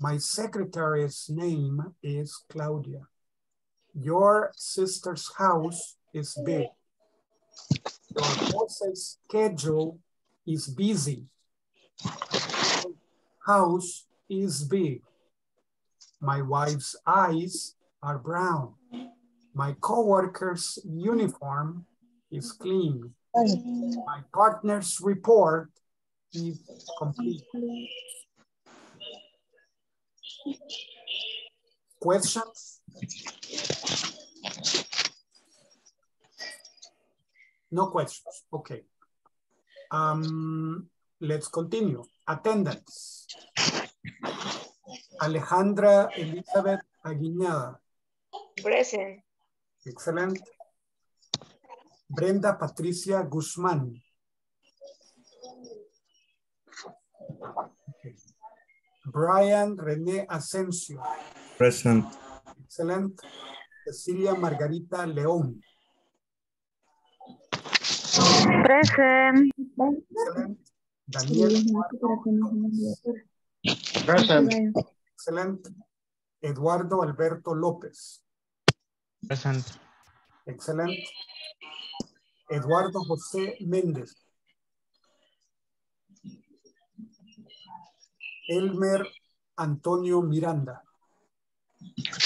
My secretary's name is Claudia. Your sister's house is big. Your boss's schedule is busy. House is big. My wife's eyes are brown. My co-worker's uniform is clean. My partner's report is complete. Questions? No questions. Okay. Um, let's continue. Attendance. Alejandra Elizabeth Aguiñada. Present. Excellent. Brenda Patricia Guzmán. Okay. Brian René Asencio. Present. Excellent. Cecilia Margarita León. Present. Excellent. Daniel Eduardo. Present. Excellent. Eduardo Alberto López. Present. Excellent. Eduardo José Méndez. Elmer Antonio Miranda.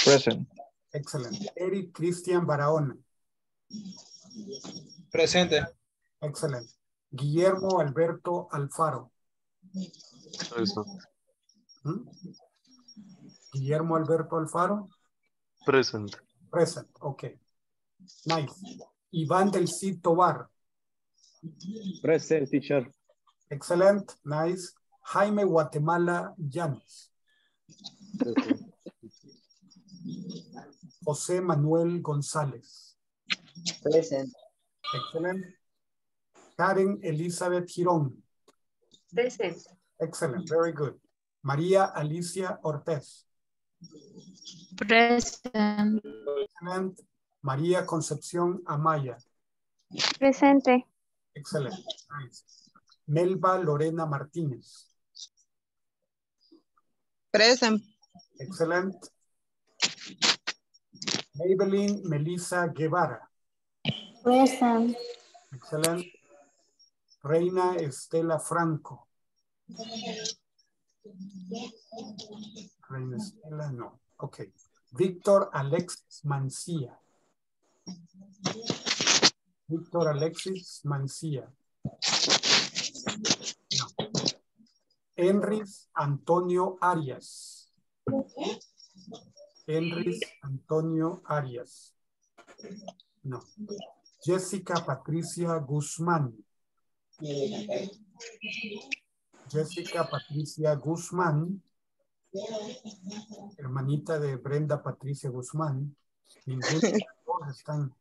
Present. Excellent. Eric Christian Barahona. Presente. Excellent. Guillermo Alberto Alfaro. Present. ¿Mm? Guillermo Alberto Alfaro. Present. Present, okay. Nice. Iván del Cid Tobar. Present, teacher. Excellent, nice. Jaime Guatemala Yanes. Present. Jose Manuel González. Present. Excellent. Karen Elizabeth Girón. Present. Excellent, very good. Maria Alicia Ortiz. Present. Excellent. Maria Concepción Amaya. Presente. Excellent. Nice. Melba Lorena Martinez. Present. Excellent. Maybelline Melissa Guevara. Present. Excellent. Reina Estela Franco. Reina Estela, no. Ok. Victor Alexis Mancia. Victor Alexis Mancia. No. Henrys Antonio Arias. Henrys Antonio Arias. No. Jessica Patricia Guzmán. Jessica Patricia Guzmán, hermanita de Brenda Patricia Guzmán. Ninguna de las dos están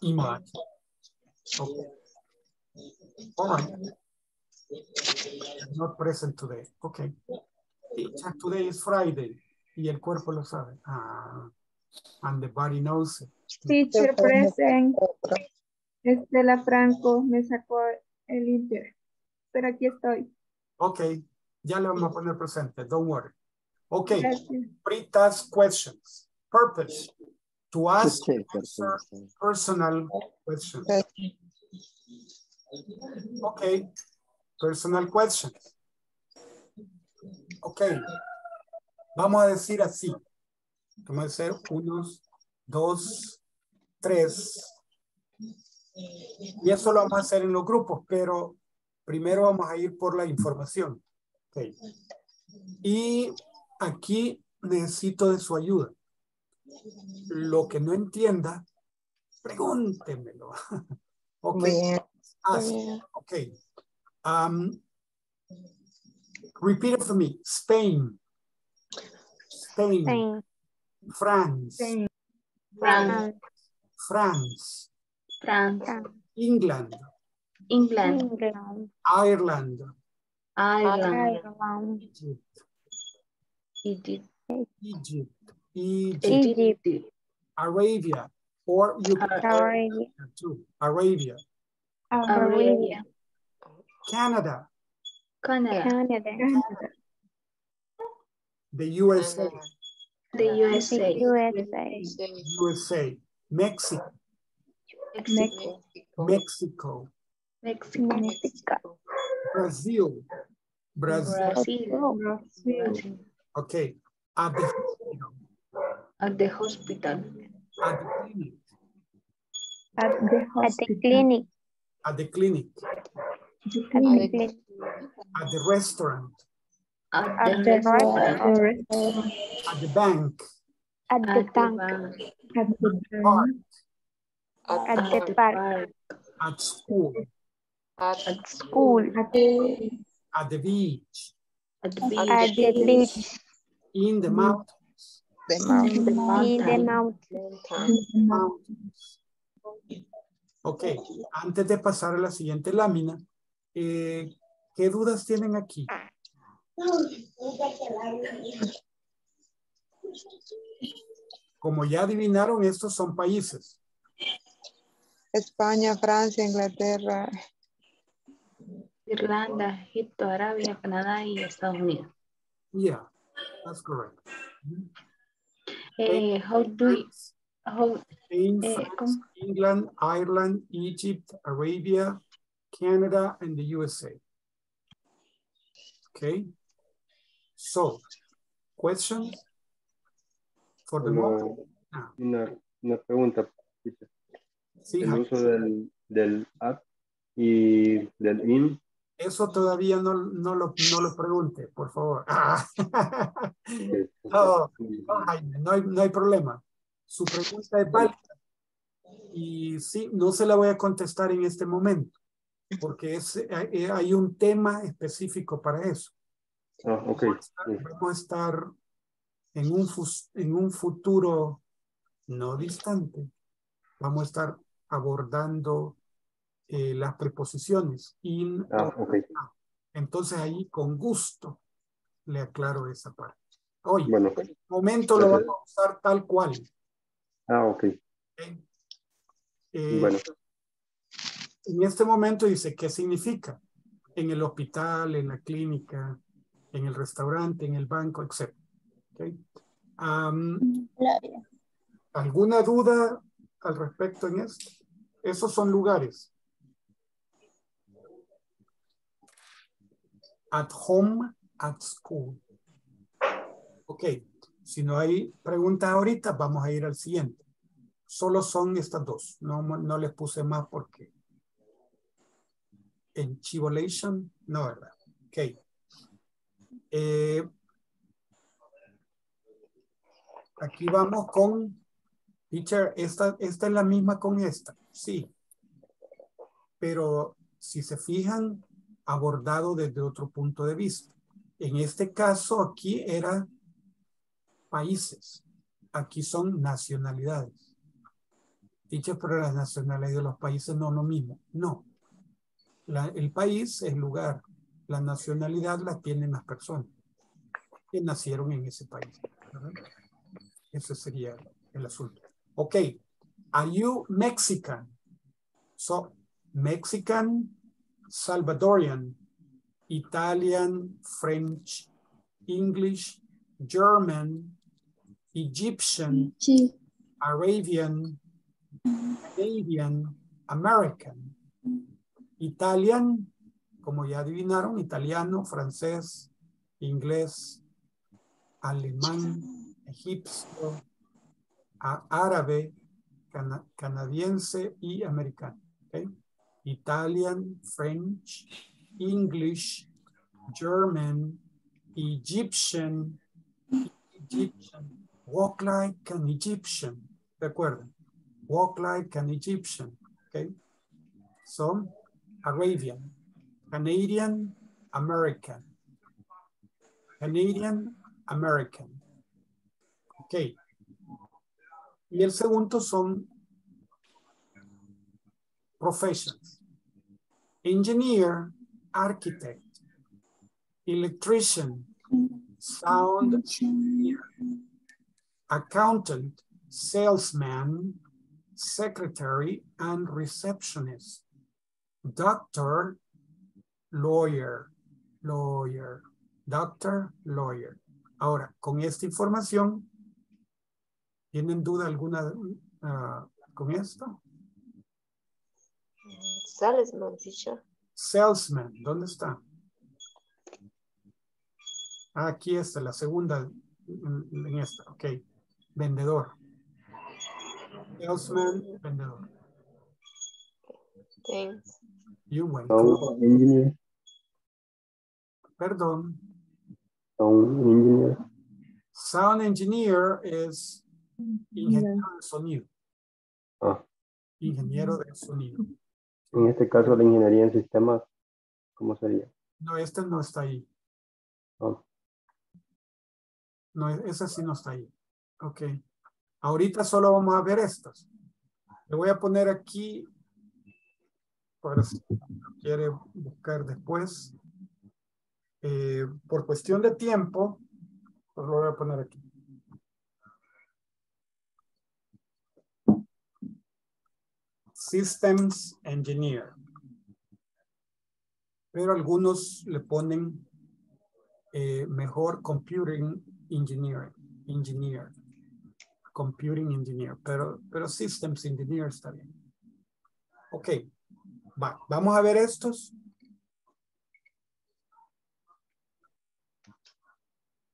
imágenes. Okay. All right. Not present today. Okay. Today is Friday. Y el cuerpo lo sabe. Ah. And the body knows it. Teacher present. Estela Franco me sacó el inter. Pero aquí estoy. Ok. Ya lo vamos a poner presente. Don't worry. Ok. Pre-task questions. Purpose. To ask and answer personal questions. Okay, personal questions. Okay, vamos a decir así. Vamos a decir unos, dos, tres. Y eso lo vamos a hacer en los grupos, pero primero vamos a ir por la información. Okay. Y aquí necesito de su ayuda. Lo que no entienda, pregúntemelo. Okay. Ask. Okay. Um, repeat it for me. Spain. Spain. Spain. France. Spain. France. France. France. France. England. England. England. Ireland. Ireland. Ireland. Egypt. Egypt. Egypt. Egypt. Egypt. Egypt. Arabia. Or you can Arabia too. Arabia. Arabia. Canada. Canada. Canada. Canada. The U S A. The U S A. U S A. U S A. Mexico. Mexico. Mexico. Mexico. Mexico. Brazil. Brazil. Brazil. Brazil. Okay. At the hospital. At the hospital. At the clinic. At the, at the clinic. At the clinic. At the restaurant. At the restaurant. At the bank. At the bank. At the park. At the park. At school. At school. At the beach. At the beach. In the mountain. The mountain. The mountain. The mountain. The mountain. Ok, antes de pasar a la siguiente lámina, eh, ¿qué dudas tienen aquí? Como ya adivinaron, estos son países. España, Francia, Inglaterra, Irlanda, Egipto, Arabia, Canadá y Estados Unidos. Yeah, that's correct. Eh, how do you, how, Spain, France, eh, England, Ireland, Egypt, Arabia, Canada, and the U S A. Okay. So, questions for the moment? Una, una pregunta. Sí, el uso del, del at y del in. Eso todavía no, no, lo, no lo pregunte, por favor. Ah. No, no, Jaime, no, hay, no hay problema. Su pregunta es válida. Y sí, no se la voy a contestar en este momento, porque es, hay un tema específico para eso. Ah, ok. Vamos a estar, vamos a estar en, un, en un futuro no distante, vamos a estar abordando eh, las preposiciones. In, ah, okay. Entonces ahí con gusto le aclaro esa parte. Hoy, bueno, en el momento okay. Lo vamos a usar tal cual. Ah, ok. okay. Eh, bueno. En este momento dice, ¿qué significa? En el hospital, en la clínica, en el restaurante, en el banco, etcétera. Okay. Um, ¿Alguna duda al respecto en esto? Esos son lugares. At home, at school. Ok. Si no hay preguntas ahorita, vamos a ir al siguiente. Solo son estas dos. No, no les puse más porque... En Chivolation, no, ¿verdad? Ok. Eh, aquí vamos con... Teacher, esta, esta es la misma con esta. Sí. pero si se fijan, abordado desde otro punto de vista. En este caso aquí era países, aquí son nacionalidades. Dichas por las nacionalidades de los países no lo mismo, no. La, el país es lugar, la nacionalidad la tienen las personas que nacieron en ese país. ¿Verdad? Ese sería el asunto. Ok, are you Mexican? So, Mexican, Salvadorian, Italian, French, English, German, Egyptian, sí. Arabian, Canadian, American, Italian, como ya adivinaron, italiano, francés, inglés, alemán, egipcio, árabe, cana canadiense y americano. ¿Okay? Italian, French, English, German, Egyptian, Egyptian, walk like an Egyptian. Recuerden, walk like an Egyptian. Okay. So, Arabian, Canadian, American. Canadian, American. Okay. Y el segundo son professions. Engineer, architect, electrician, sound engineer, accountant, salesman, secretary, and receptionist, doctor, lawyer, lawyer, doctor, lawyer. Ahora, con esta información, ¿tienen duda alguna uh, con esto? Salesman, teacher. Salesman, ¿dónde está? Aquí está, la segunda en esta, ok. Vendedor. Salesman, vendedor. Thanks. You went. Sound engineer. Perdón. Sound engineer. Sound engineer es ingeniero de sonido. Ah. Ingeniero de sonido. En este caso, la ingeniería en sistemas, ¿cómo sería? No, esta no está ahí. Oh. No, esa sí no está ahí. Ok. Ahorita solo vamos a ver estas. Le voy a poner aquí, para si lo quiere buscar después. Eh, por cuestión de tiempo, pues lo voy a poner aquí. Systems engineer. Pero algunos le ponen eh, mejor computing engineering, engineer, computing engineer, pero, pero systems engineer está bien. Ok, va, vamos a ver estos.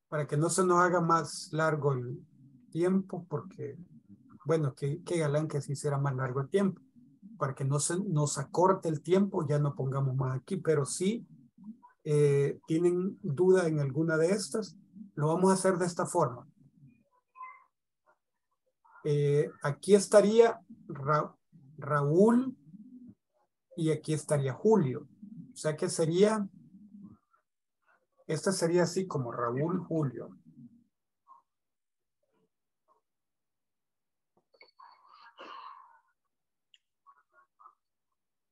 Para que no se nos haga más largo el tiempo, porque, bueno, que, que galán que se hiciera más largo el tiempo. Para que no se nos acorte el tiempo, ya no pongamos más aquí, pero si eh, tienen duda en alguna de estas, lo vamos a hacer de esta forma. Eh, aquí estaría Ra- Raúl y aquí estaría Julio. O sea que sería, esta sería así como Raúl, Julio.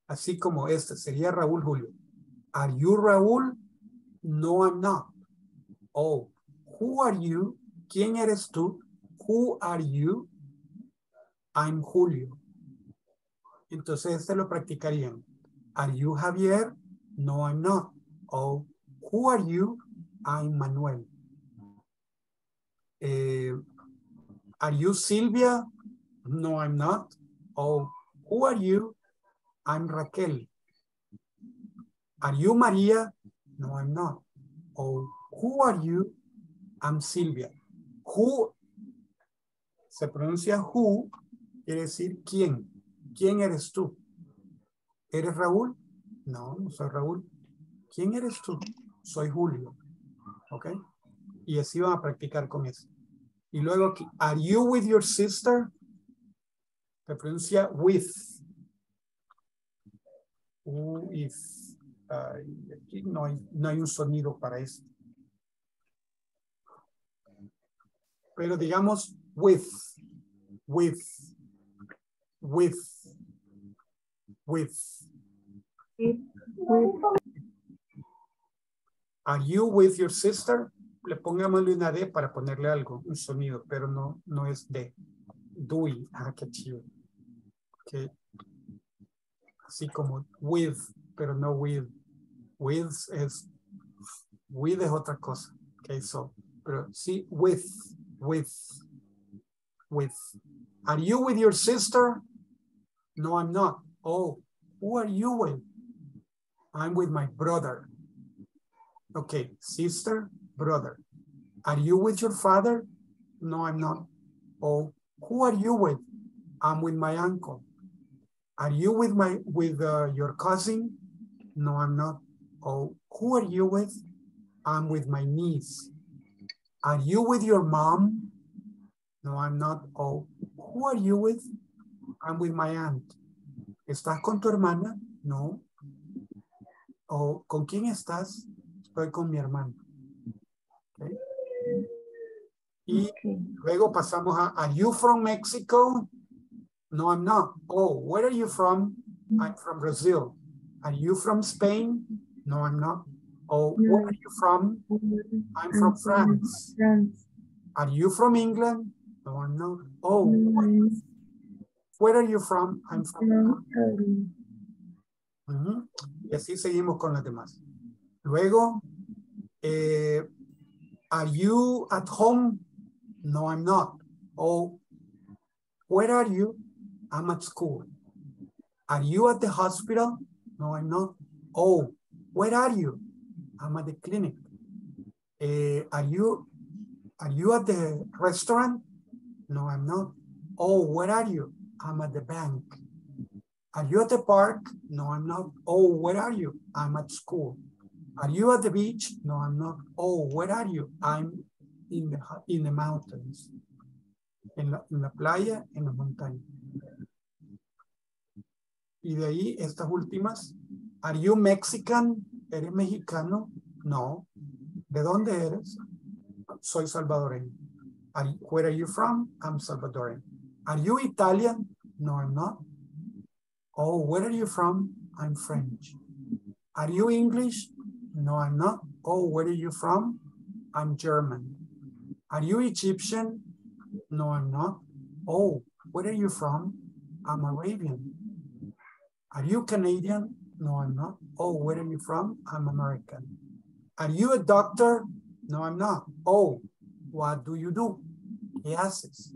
Así como este sería Raúl Julio. Are you Raúl? No, I'm not. Oh, who are you? ¿Quién eres tú? Who are you? I'm Julio. Entonces este lo practicarían. Are you Javier? No, I'm not. Oh, who are you? I'm Manuel. Eh, are you Silvia? No, I'm not. Oh, who are you? I'm Raquel. Are you Maria? No, I'm not. Oh, who are you? I'm Silvia. Who, se pronuncia who, quiere decir quién. ¿Quién eres tú? ¿Eres Raúl? No, no soy Raúl. ¿Quién eres tú? Soy Julio. ¿Ok? Y así van a practicar con eso. Y luego aquí, are you with your sister? Se pronuncia with. who is, uh, aquí no hay, no hay un sonido para esto. Pero digamos with, with, with, with. Are you with your sister? Le pongámosle una D para ponerle algo, un sonido, pero no, no es D. Doing, ah, qué chido. Okay. Así como with, pero no with. With es, with es otra cosa. Okay, so, pero sí, with, with, with. Are you with your sister? No, I'm not. Oh, who are you with? I'm with my brother. Okay, sister, brother. Are you with your father? No, I'm not. Oh, who are you with? I'm with my uncle. Are you with my with uh, your cousin? No, I'm not. Oh, who are you with? I'm with my niece. Are you with your mom? No, I'm not. Oh, who are you with? I'm with my aunt. ¿Estás con tu hermana? No. Oh, ¿con quién estás? Estoy con mi hermano. Okay. Y okay. Luego pasamos a, are you from Mexico? No, I'm not. Oh, where are you from? I'm from Brazil. Are you from Spain? No, I'm not. Oh, where are you from? I'm from France. Are you from England? No, I'm not. Oh, where are you from? I'm from England. Uh-huh. Y así seguimos con las demás. Luego, eh, are you at home? No, I'm not. Oh, where are you? I'm at school. Are you at the hospital? No, I'm not. Oh, where are you? I'm at the clinic. Uh, are you, are you at the restaurant? No, I'm not. Oh, where are you? I'm at the bank. Are you at the park? No, I'm not. Oh, where are you? I'm at school. Are you at the beach? No, I'm not. Oh, where are you? I'm in the, in the mountains. En la, en la playa, en la montaña. Y de ahí, estas últimas. Are you Mexican? ¿Eres mexicano? No. ¿De dónde eres? Soy salvadoreño. Are, where are you from? I'm salvadoreño. Are you Italian? No, I'm not. Oh, where are you from? I'm French. Are you English? No, I'm not. Oh, where are you from? I'm German. Are you Egyptian? No, I'm not. Oh, where are you from? I'm Arabian. Are you Canadian? No, I'm not. Oh, where are you from? I'm American. Are you a doctor? No, I'm not. Oh, what do you do? ¿Qué haces?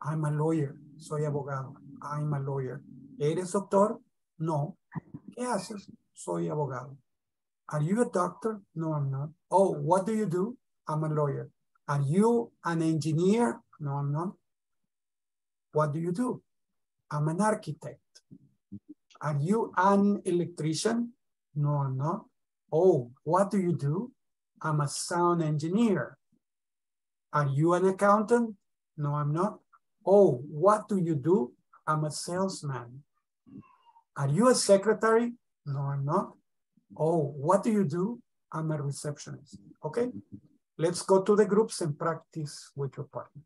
I'm a lawyer. Soy abogado. I'm a lawyer. ¿Eres doctor? No. ¿Qué haces? Soy abogado. Are you a doctor? No, I'm not. Oh, what do you do? I'm a lawyer. Are you an engineer? No, I'm not. What do you do? I'm an architect. Are you an electrician? No, I'm not. Oh, what do you do? I'm a sound engineer. Are you an accountant? No, I'm not. Oh, what do you do? I'm a salesman. Are you a secretary? No, I'm not. Oh, what do you do? I'm a receptionist. Okay, let's go to the groups and practice with your partner.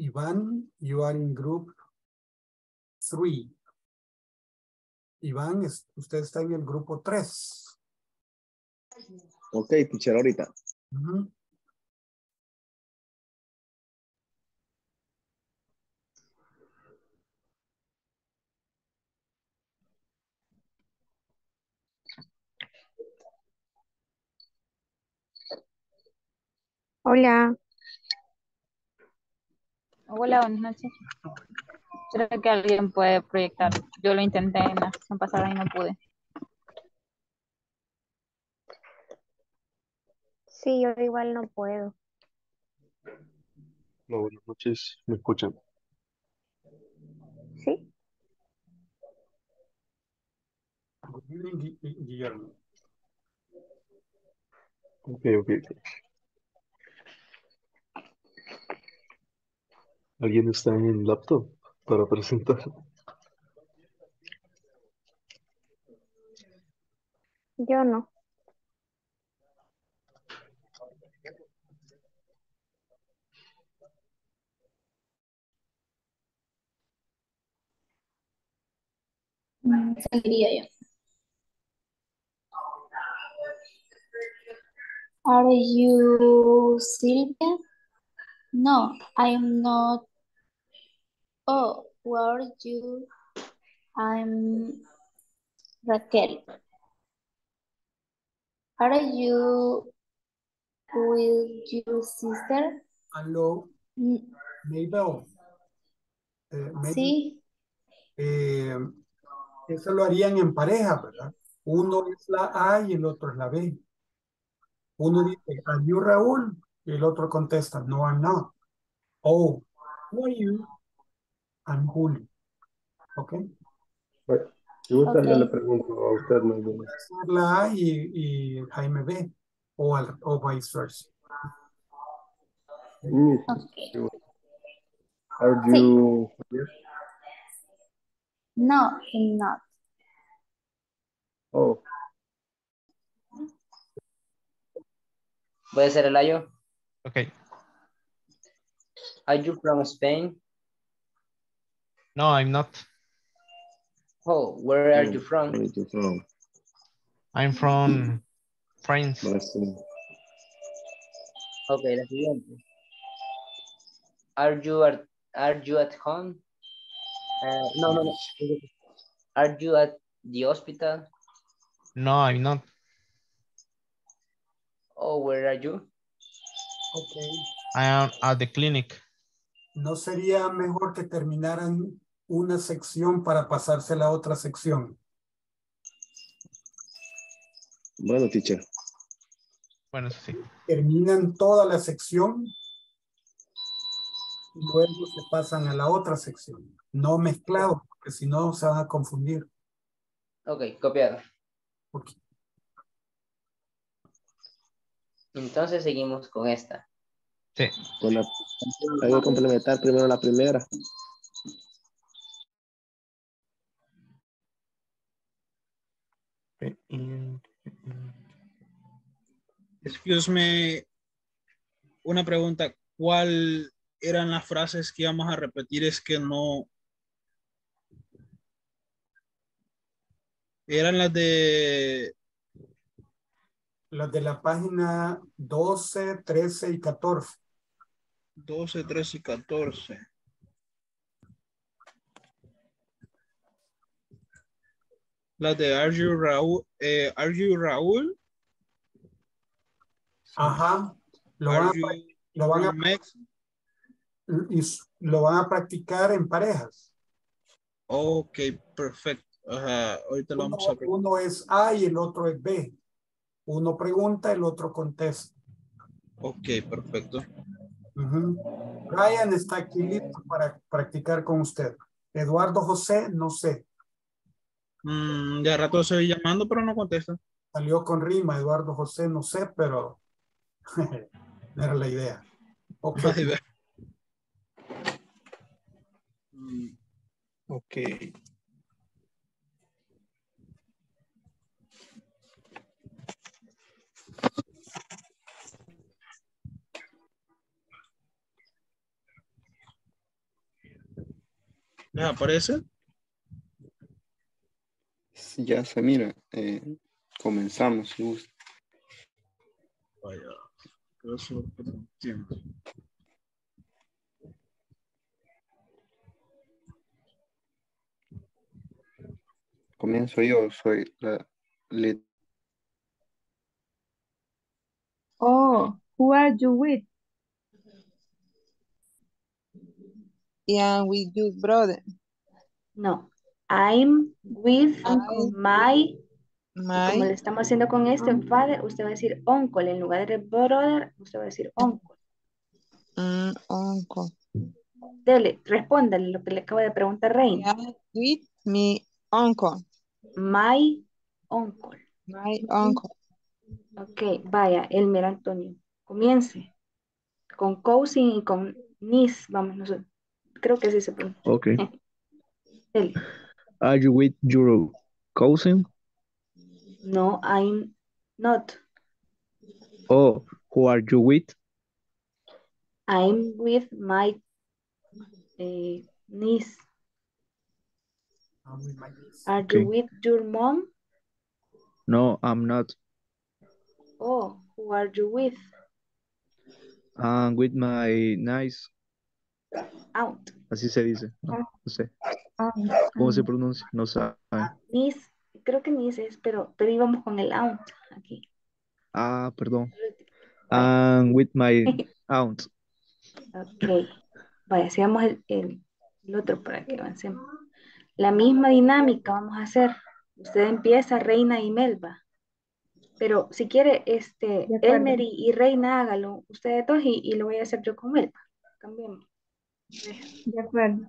Iván, you are in group three. Iván, usted está en el grupo tres. Ok, teacher, ahorita. Uh-huh. Hola. Hola, buenas noches. Creo que alguien puede proyectar. Yo lo intenté en la sesión pasada y no pude. Sí, yo igual no puedo. No, buenas noches. ¿Me escuchan? Sí. Good evening, Guillermo. Ok, ok, ok. ¿Alguien está en el laptop para presentar? Yo no. Saliría yo. Are you Sylvia? No, I'm not. Oh, were you? I'm Raquel. Are you with your sister? Hello, Maybell. Eh, Maybell. Sí. Eh, eso lo harían en pareja, ¿verdad? Uno es la A y el otro es la B. Uno dice, are you Raúl? Y el otro contesta, no, I'm not. Oh, who are you? I'm Julio. ¿Ok? Bueno, si gusta, okay. Yo le pregunto a usted, Maybell. La A y, y Jaime B. O, al, o vice versa. Okay. Are you... Sí. No, I'm not. Oh. ¿Puede ser el ayo? Okay. Are you from Spain? No, I'm not. Oh, where are you from? Where are you from? I'm from France. Okay, la siguiente. Are you at, are you at home? Uh, no, no, no. Are you at the hospital? No, I'm not. Oh, where are you? Okay. I am at the clinic. ¿No sería mejor que terminaran una sección para pasarse la otra sección? Bueno, teacher. Bueno, eso sí. Terminan toda la sección y luego se pasan a la otra sección. No mezclado, porque si no se van a confundir. Ok, copiado. Okay. Entonces seguimos con esta. Sí. Con la, hay que complementar primero la primera. Excuse me. Una pregunta. ¿Cuál eran las frases que íbamos a repetir? Es que no... Eran las de... Las de la página doce, trece y catorce. doce, trece y catorce. Las de Are You Raúl. Eh, Are You Raúl. Ajá. Lo van, a, lo, van a, lo van a practicar en parejas. Ok, perfecto. Ajá, ahorita lo vamos a ver. Uno es A y el otro es B. Uno pregunta, el otro contesta. Ok, perfecto. Uh-huh. Brian está aquí listo para practicar con usted. Eduardo José, no sé. Mm, ya rato se va llamando, pero no contesta. Salió con rima, Eduardo José, no sé, pero era la idea. Ok. Ok. ¿Les aparece? Ya se mira. Eh, comenzamos, si gusta. Vaya, eso lo entiendo. Comienzo yo, soy la... Le... Oh, who are you with? and with your brother? No, I'm with I, my, my. Como lo estamos haciendo con este, um, father, usted va a decir uncle. En lugar de brother, usted va a decir uncle. Um, uncle. Dele, respóndale lo que le acabo de preguntar, Reina. Yeah, with my uncle. My uncle. My uncle. Ok, vaya, Elmer Antonio. Comience. Con cousin y con niece. Vamos, no sé. Creo que sí se puede. Ok. Dele. Are you with your cousin? No, I'm not. Oh, who are you with? I'm with my uh, niece. I'm with my niece. Are okay. you with your mom? No, I'm not. Oh, who are you with? I'm with my niece. Aunt. Así se dice. No, no sé. Aunt. ¿Cómo se pronuncia? No sabe. Niece. Creo que niece es, pero, pero íbamos con el aunt aquí. Ah, perdón. I'm with my aunt. Ok. Vaya, sigamos el, el, el otro para que avancemos. La misma dinámica vamos a hacer. Usted empieza, Reina y Melba. Pero si quiere, este, Elmer y, y Reina, hágalo ustedes dos y, y lo voy a hacer yo con Melba. Cambiemos. De acuerdo.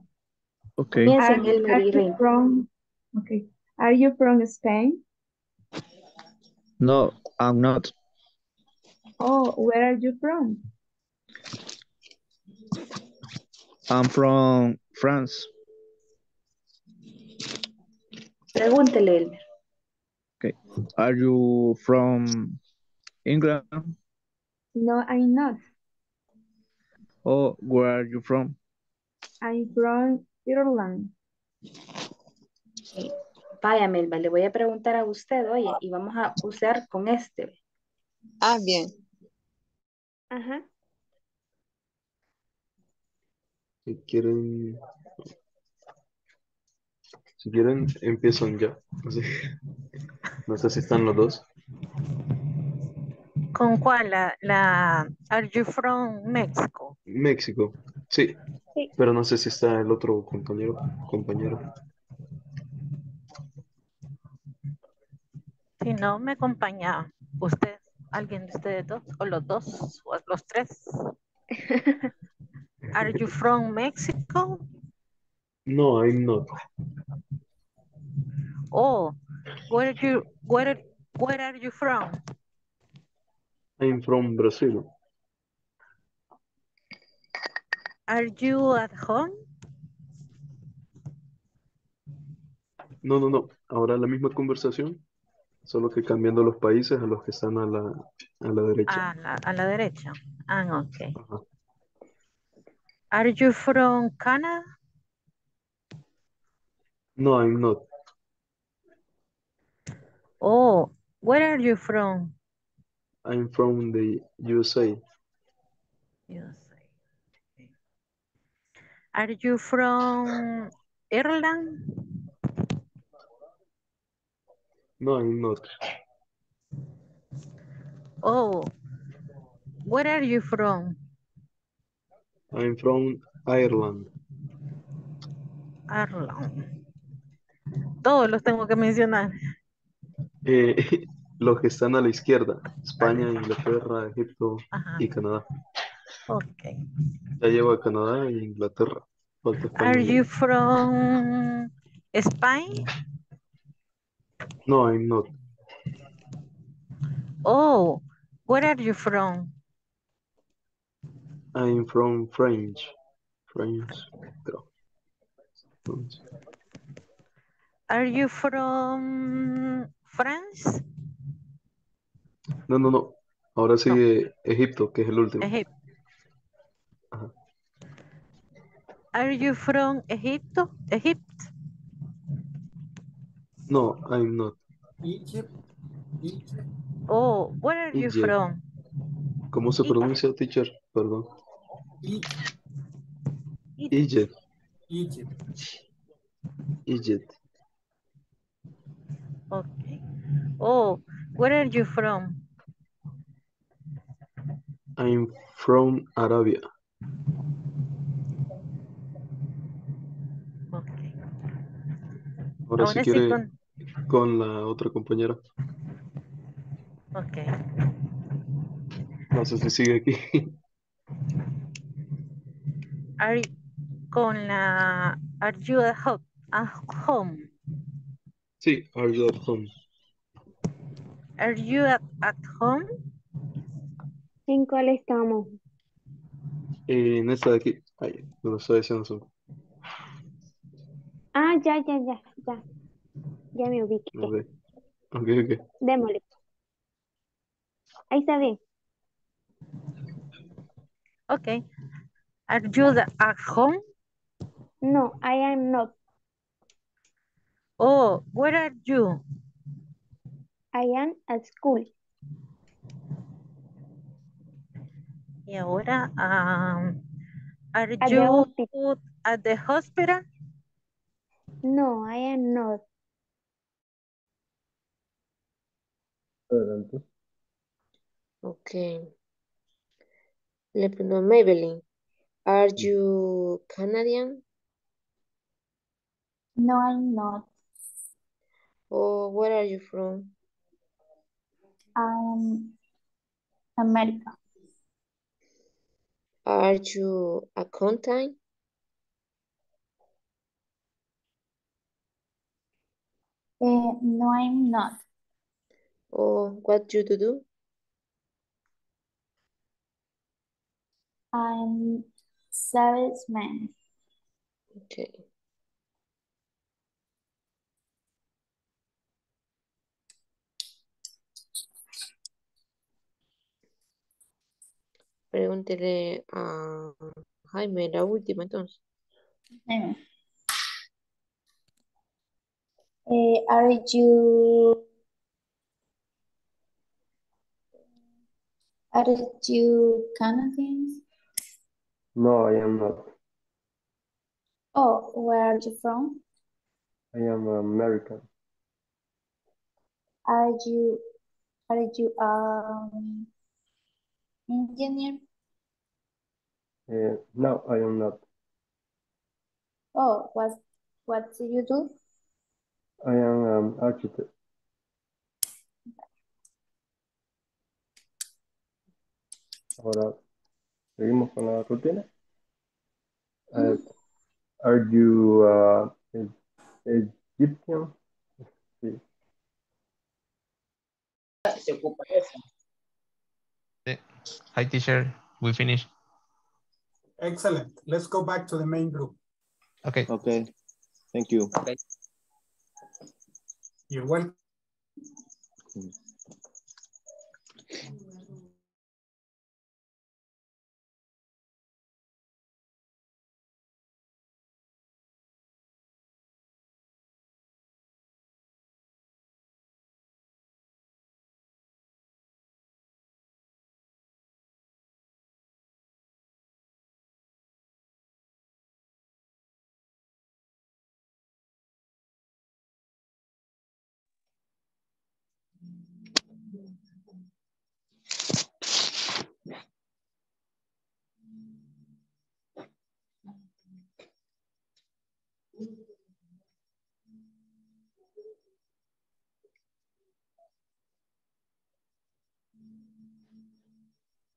Ok. Piensen, Elmer y Reina. From, okay. Are you from Spain? No, I'm not. Oh, where are you from? I'm from France. Pregúntele, Elmer. Okay. Are you from England? No, I'm not. Oh, where are you from? I'm from Ireland. Okay. Vaya, Melba, le voy a preguntar a usted, oye, y vamos a usar con este. Ah, bien. Ajá. Si quieren... Si quieren, empiezan ya. Así. No sé si están los dos. ¿Con cuál? La, la... Are you from Mexico? México, sí. sí. Pero no sé si está el otro compañero. compañero. Si no, me acompaña usted, alguien de ustedes dos, o los dos, o los tres. Are you from Mexico? No, I'm not. Oh, where are you, where, where are you from? I'm from Brazil. Are you at home? No, no, no. Ahora la misma conversación, solo que cambiando los países a los que están a la, a la derecha. A la, a la derecha. Ah, ok. Ajá. Are you from Canada? No, I'm not. Oh, where are you from? I'm from the U S A. U S A. Okay. Are you from Ireland? No, I'm not. Oh, where are you from? I'm from Ireland. Ireland. Todos los tengo que mencionar. Eh, los que están a la izquierda, España, Inglaterra, Egipto, ajá, y Canadá. Okay. Ya llevo a Canadá e Inglaterra. Are you from Spain? No, I'm not. Oh, where are you from? I'm from French. French. Are you from France? No, no, no. Ahora sigue no. Egipto, que es el último. Egipto. Ajá. Are you from Egipto? Egypt? No, I'm not. Egypt. Egypt. Oh, where are Egypt. you from? ¿Cómo se pronuncia, Egypt. teacher? Perdón. Egypt. Egypt. Egypt. Egypt. Okay. Oh, where are you from? I'm from Arabia. ahora, ahora si quiere sí con... con la otra compañera. Ok. No sé si sigue aquí. Are, con la Are you at home? At home. Sí, are you at home? Are you at, at home? ¿En cuál estamos? En esta de aquí. Ay, no lo estoy diciendo solo. Ah, ya, ya, ya, ya. Ya me ubiqué. Ok, ok. okay. Démosle. Ahí está bien. Ok. Are you at home? No, I am not. Oh, where are you? I am at school. Y ahora, um, are at you the at the hospital? No, I am not. Adelante. Okay. Let me know, Maybelline. Are you Canadian? No, I'm not. Oh, where are you from? Um, America. Are you a accountant? Uh, no, I'm not. Oh, what do you do? I'm salesman. Okay. Pregúntele a Jaime, la última entonces. Jaime. Uh, are you... Are you Canadians? No, I am not. Oh, where are you from? I am American. Are you... Are you... Um... engineer? Uh, no, I am not. Oh, what, what do you do? I am an um, architect. Ahora, seguimos con la rutina. Uh, mm. Are you uh, Egyptian? Sí. Se ocupa eso. Hi, teacher. We finished. Excellent. Let's go back to the main group. Okay. Okay. Thank you. Okay. You're welcome.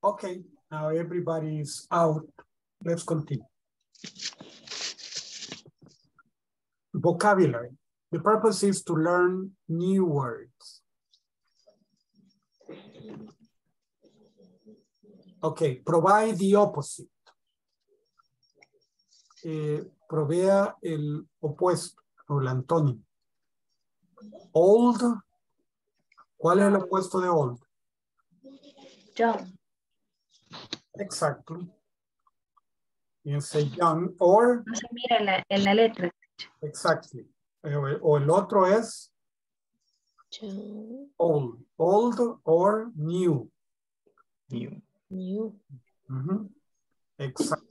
Okay, now everybody is out. Let's continue. Vocabulary. The purpose is to learn new words. Okay, provide the opposite. Eh, provea el opuesto o el antónimo. Old. ¿Cuál es el opuesto de old? Young. Exactly. You say young or. No se mira en la, en la letra. Exactly. O el otro es. Young. Old. Old or new. New. New. Mm-hmm. Exactly.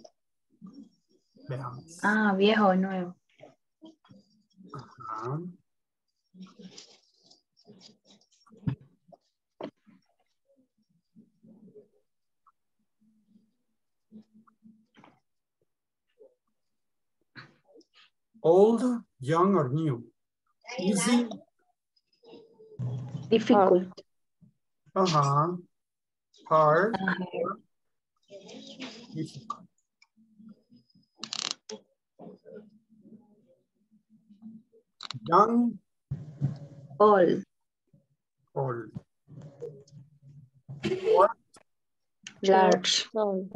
Veamos. Ah, viejo o nuevo. Ajá. Old, young or new. Easy. Difficult. Uh-huh. Hard. Uh-huh. Difficult. Young. Old. Old. What? Large. Large.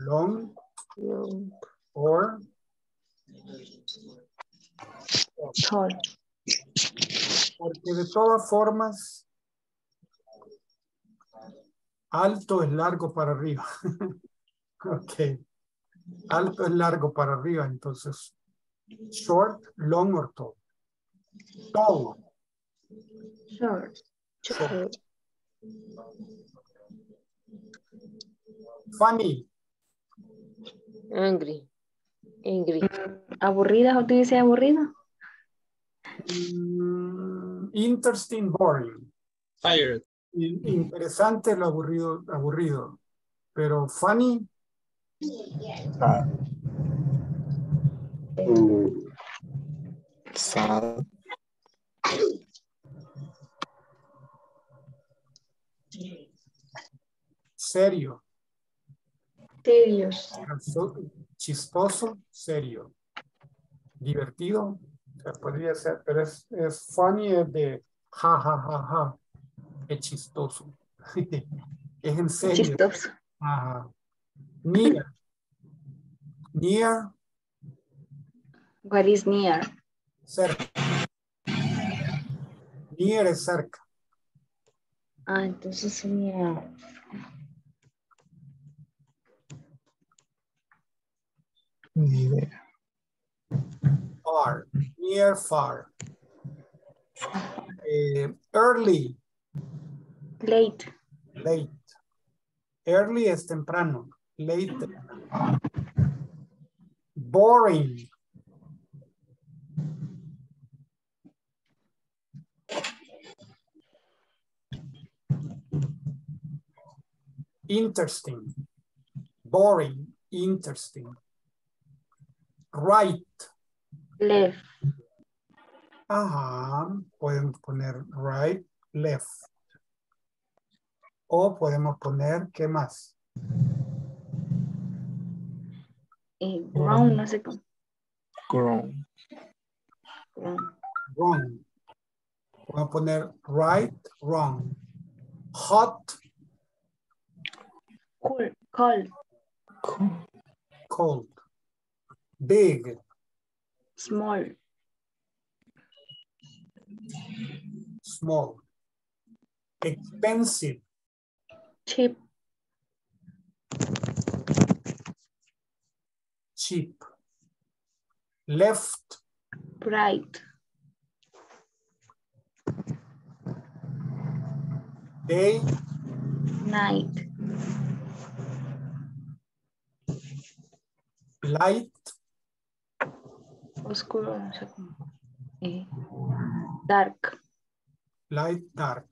Long. Long. Or. Short. Porque de todas formas, alto es largo para arriba. Ok. Alto es largo para arriba, entonces. Short, long or tall. Tall. Short. Short. Funny. Angry. Angry. ¿Aburrida o te dice aburrida? Mm, interesting, boring. Tired. In, interesante lo aburrido, aburrido. Pero funny. Ah. Mm. Sad. Serio. Serios. Chistoso, serio. Divertido. Podría ser, pero es, es funny, es de ja, ja, ja, ja. Es chistoso. Es en serio. Chistoso. Ajá. Near. Near. What is near? Cerca. Near es cerca. Ah, entonces near. Near. Far. Near, far. Uh, early. Late. Late. Early es temprano. Late. Boring. Interesting. Boring. Interesting. Right. Left. Ajá. Pueden poner right, left. O podemos poner, ¿qué más? Eh, wrong, no sé cómo. Wrong. Wrong. Voy a poner right, wrong. Hot. Cool. Cold. Cold. Cold. Big. Small. Small. Expensive. Cheap. Cheap. Left. Right. Day. Night. Light. Oscuro. Dark. Light, dark.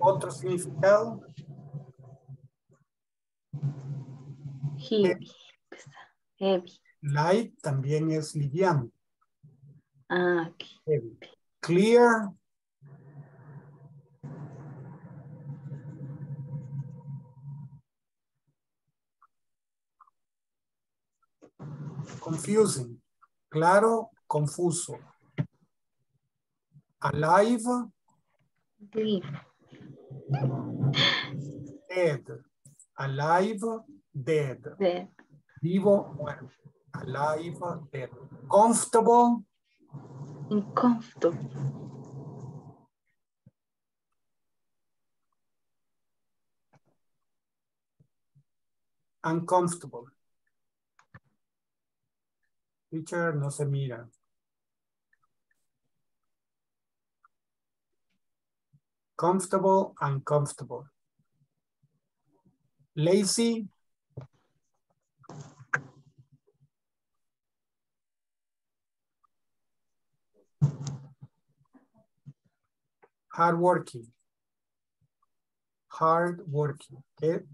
Otro significado. Heavy. Heavy. Light también es liviano. Ah, okay. Heavy. Clear. Confusing. Claro, confuso. Alive. Brief. Dead. Alive, dead. Dead. Vivo, muerto. Alive, dead. Comfortable. Uncomfortable. Uncomfortable. Teacher, no se mira. Comfortable, uncomfortable. Lazy. Hardworking. Hardworking. ¿Qué?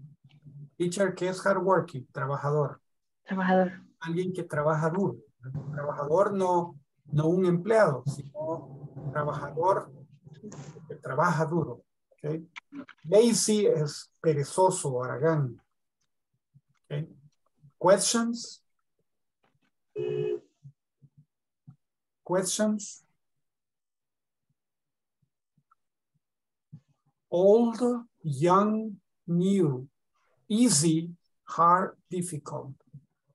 Teacher, ¿qué es hardworking? Trabajador. Trabajador. alguien que trabaja duro. El trabajador no, no un empleado, sino un trabajador que trabaja duro. ¿Okay? Lazy es perezoso o haragán. ¿Okay? Questions? Questions? Old, young, new. Easy, hard, difficult.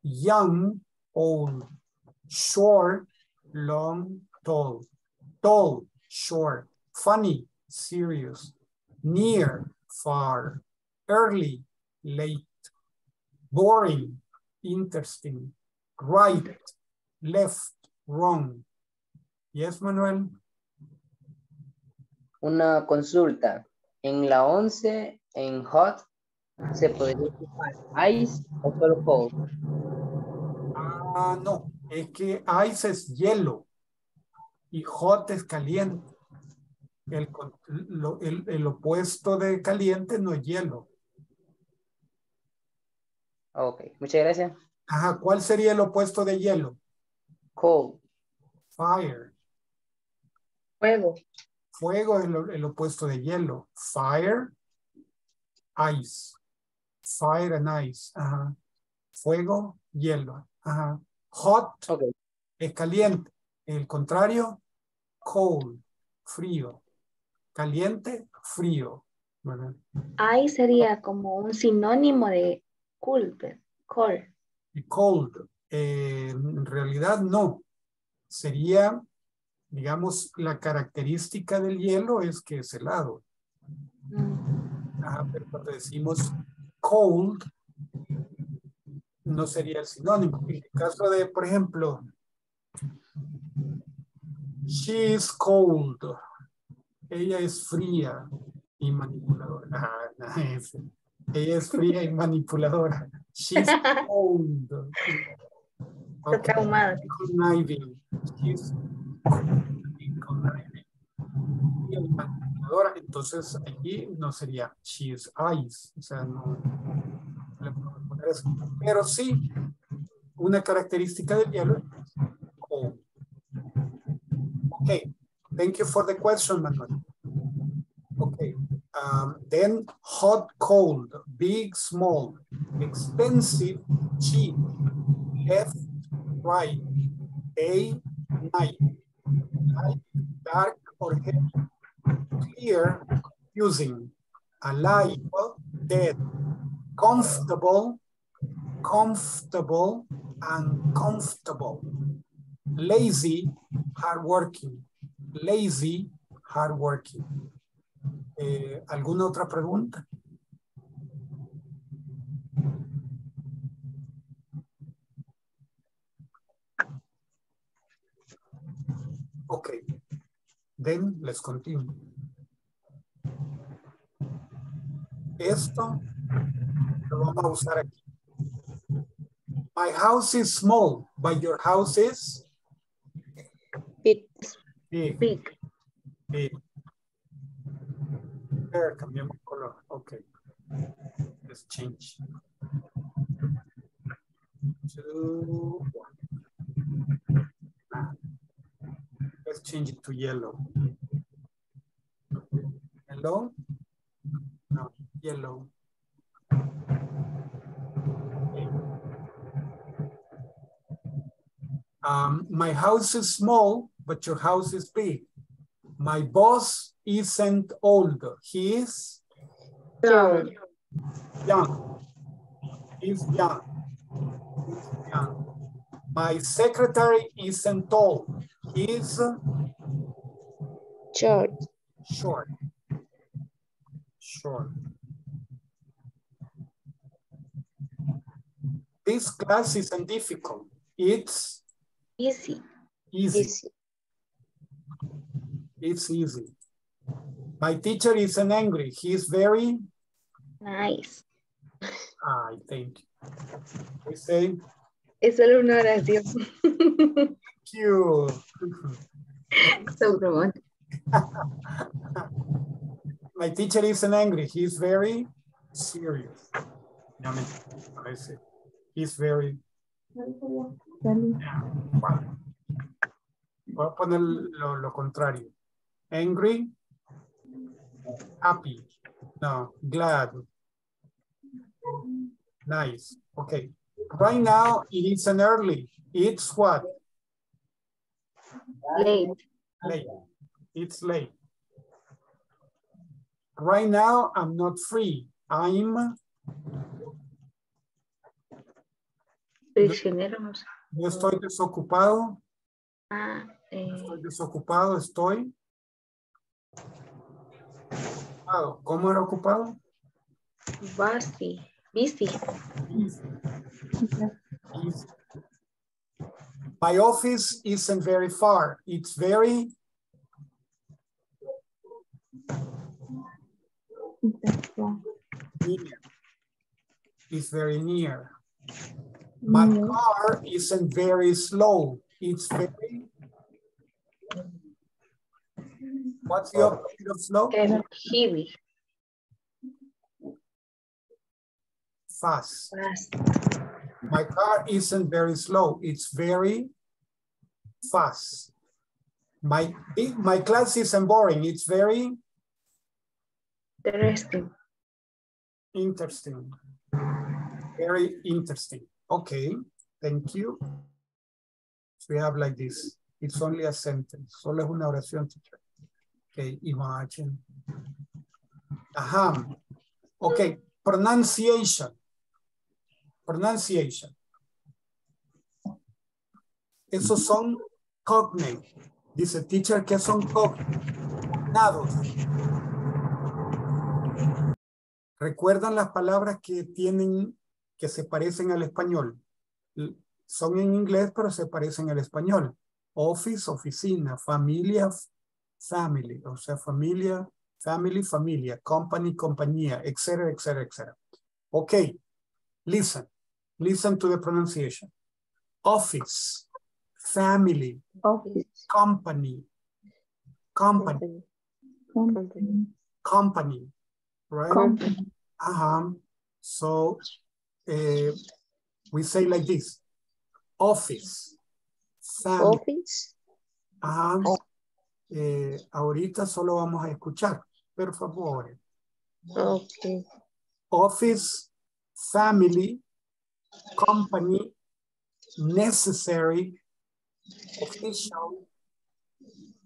Young, old. Short, long, tall. Tall, short. Funny, serious. Near, far. Early, late. Boring, interesting. Right, left, wrong. Yes, Manuel. Una consulta. En la once, en hot, ¿se podría usar ice o solo cold? Ah, no. Es que ice es hielo y hot es caliente. El, lo, el, el opuesto de caliente no es hielo. Ok, muchas gracias. Ajá, ¿cuál sería el opuesto de hielo? Cold. Fire. Fuego. Fuego es el, el opuesto de hielo. Fire, ice. Fire and ice. Ajá. Fuego, hielo. Ajá. Hot, okay, es caliente. El contrario, cold, frío. Caliente, frío. ¿Verdad? Ahí sería como un sinónimo de cool. Cold. Cold. Eh, en realidad no. Sería... digamos, la característica del hielo es que es helado. Ah, pero cuando decimos cold, no sería el sinónimo. En el caso de, por ejemplo, she is cold. Ella es fría y manipuladora. Ah, no, es, ella es fría y manipuladora. She is cold. Okay. Está traumada. She is entonces aquí no sería she is ice, o sea, no le puedo poner eso, pero sí una característica del hielo. Oh. Okay, thank you for the question, Manuel. Okay, um, then hot, cold, big, small, expensive, cheap, left, right, day, night, light, dark or heavy, clear, confusing, alive, dead, comfortable, comfortable, uncomfortable, lazy, hardworking, lazy, hardworking. Eh, ¿Alguna otra pregunta? Okay, then let's continue. Esto lo vamos a usar aquí. My house is small, but your house is big. Big. Big. Big. There, cambiamos color. Okay. Let's change. Two, one. Let's change it to yellow. Hello? No, yellow. Okay. Um, my house is small, but your house is big. My boss isn't old. He is young. Young. He's young. He's young. My secretary isn't tall. He's short. Short. Short. This class isn't difficult. It's easy. Easy. Easy. It's easy. My teacher isn't angry. He's very nice. I think. We say. Es solo una oración. Thank you. So good. My teacher isn't angry. He's very serious. He's very Bueno, voy a poner lo, lo contrario. Angry. Happy. No. Glad. Nice. Okay. Right now, it's an early. It's what? Late. Late. It's late. Right now, I'm not free. I'm... Prisionero. Yo estoy desocupado. Ah, eh. Estoy desocupado, estoy... Ocupado. ¿Cómo era ocupado? Busy. Busy. My office isn't very far. It's very... Near. It's very near. My mm-hmm. car isn't very slow. It's very... What's the opposite of slow? And heavy. Fast. Fast. My car isn't very slow. It's very fast. My, my class isn't boring. It's very... Interesting. Interesting. Very interesting. Okay, thank you. So we have like this. It's only a sentence. Solo es una oración, teacher. Okay, imagine. Aha. Okay, pronunciation. Pronunciation. Esos son cognate. Dice teacher que son cognados. ¿Recuerdan las palabras que tienen, que se parecen al español? Son en inglés, pero se parecen al español. Office, oficina, familia, family. O sea, familia, family, familia, company, compañía, etcétera, etcétera, etcétera. Ok, listen. Listen to the pronunciation. Office, family, office. Company, company, company, company. Company. Right? Company. Uh-huh. So uh, we say like this: office, family. Office. Uh-huh. Oh. Eh, ahorita solo vamos a escuchar, por favor. Okay. Office, family, company, necessary, official,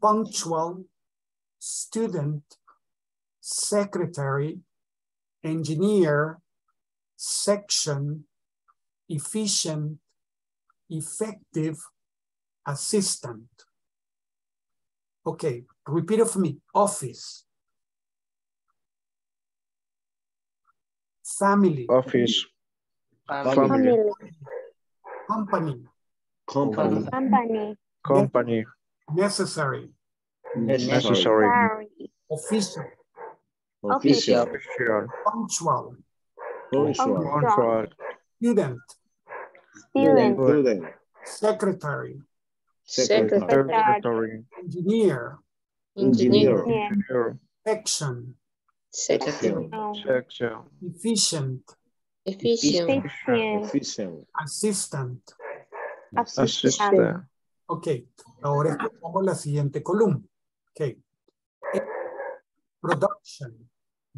punctual, student, secretary, engineer, section, efficient, effective, assistant. Okay, repeat of me. Office. Family. Office. Family. Family. Company. Company. Company. Company. Necessary. Necessary. Official. Official. Official. Punctual. Punctual. Student. Student. Student. Secretary. Secretary. Secretary. Engineer. Engineer. Engineer. Section. Section. Section. Efficient. Efficient. Efficient. Assistant. Assistant. Okay. Ahora escuchamos la siguiente columna. Okay. Production,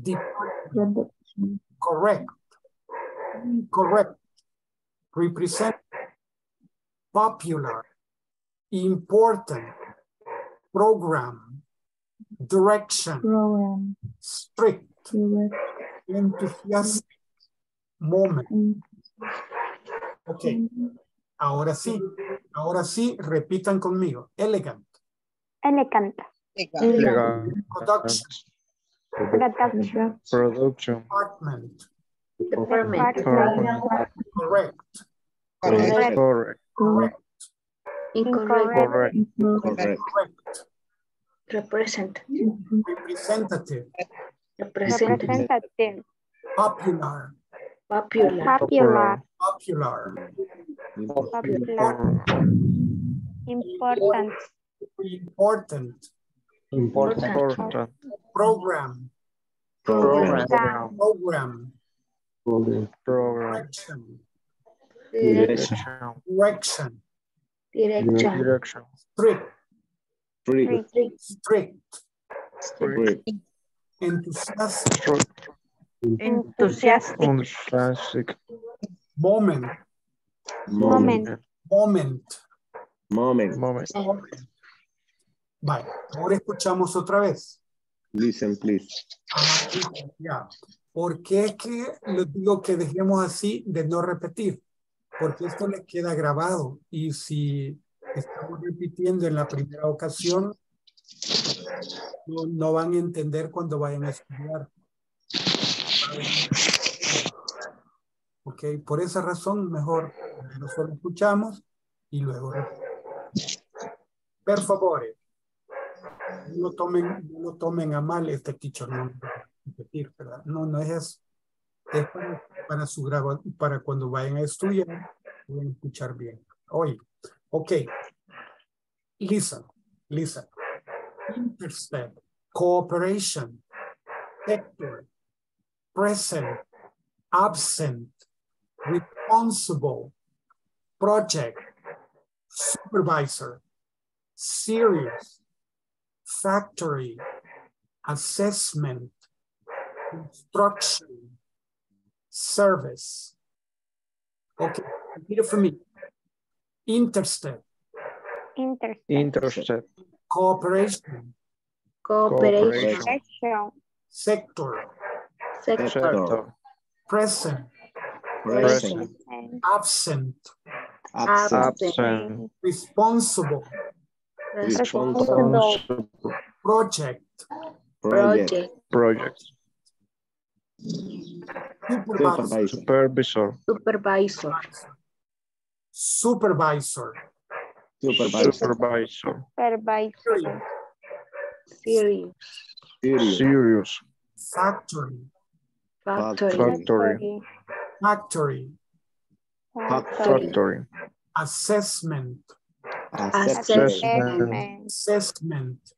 department, correct, incorrect, represent, popular, important, program, direction, program. Strict, direct. Enthusiastic, moment. Ok, ahora sí, ahora sí, repitan conmigo, elegant. Elegant. Elegant. Production. Production. Production. Department. Department. Department. Correct. Correct. Correct. Correct. Incorrect. Correct. Correct. Represent. Representative. Representative. Popular. Popular. Popular. Popular. Popular. Important. Important. Important. Important. Program. Program. Program. Program. Program. Program. Program. Program. Direction. Direction. Direction. Direction. Strict. Strict. Strict. Strict. Enthusiastic. Enthusiastic. Enthusiastic. Moment. Moment. Moment. Moment. Moment. Vale, ahora escuchamos otra vez. Listen, please. Ah, yeah. ¿Por qué es que les digo que dejemos así de no repetir? Porque esto les queda grabado. Y si estamos repitiendo en la primera ocasión, no, no van a entender cuando vayan a estudiar. Ok, por esa razón, mejor nosotros escuchamos y luego repetimos. Per favor, no tomen, no tomen a mal este teacher, no. Repetir, ¿verdad? No, no es eso. Es para, para su graba, para cuando vayan a estudiar, pueden escuchar bien. Oye, ok. Listen, listen. Intercept, cooperation, sector, present, absent, responsible, project, supervisor, serious, factory, assessment, instruction, service. Okay, repeat it for me. Intercept. Intercept. Intercept. Cooperation. Cooperation. Cooperation. Sector. Sector. Sector. Present. Present. Present. Absent. Absent. Absent. Responsible. Responsible. Project. Project. Project. Supervisor. Supervisor. Supervisor. Supervisor. Supervisor. Supervisor. Supervisor. Serious. Serious. Serious. Factory. Factory. Factory. Factory. Factory. Assessment. Assessment. Assessment.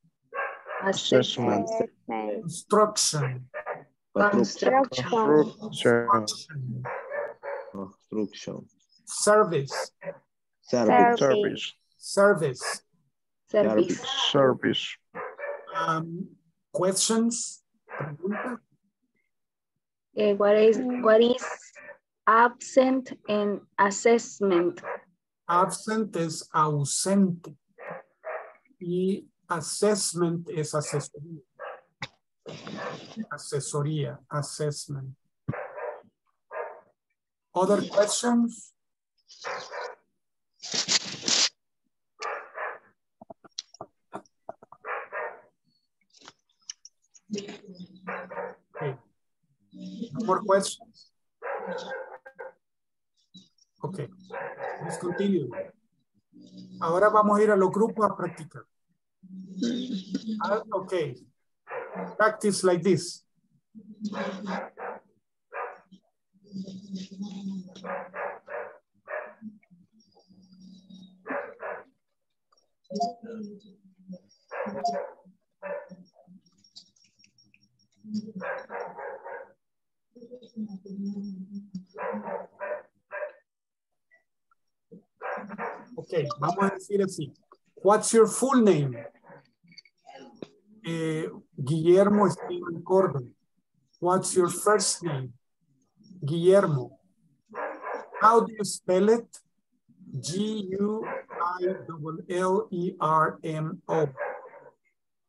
Assessment. Instruction. Construction. Construction. Construction. Construction. Service. Service. Service. Service. Service. Service. Um, questions? Uh, what is what is absent and assessment? Absent is ausente. Y assessment is assessment. Asesoría, assessment. Other questions? Okay. More questions? Okay, let's continue. Ahora vamos a ir a los grupos a practicar. Okay. Practice like this. Okay, vamos a decir así. What's your full name? Eh, Guillermo Steven Gordon. What's your first name? Guillermo. How do you spell it? G U I L L E R M O.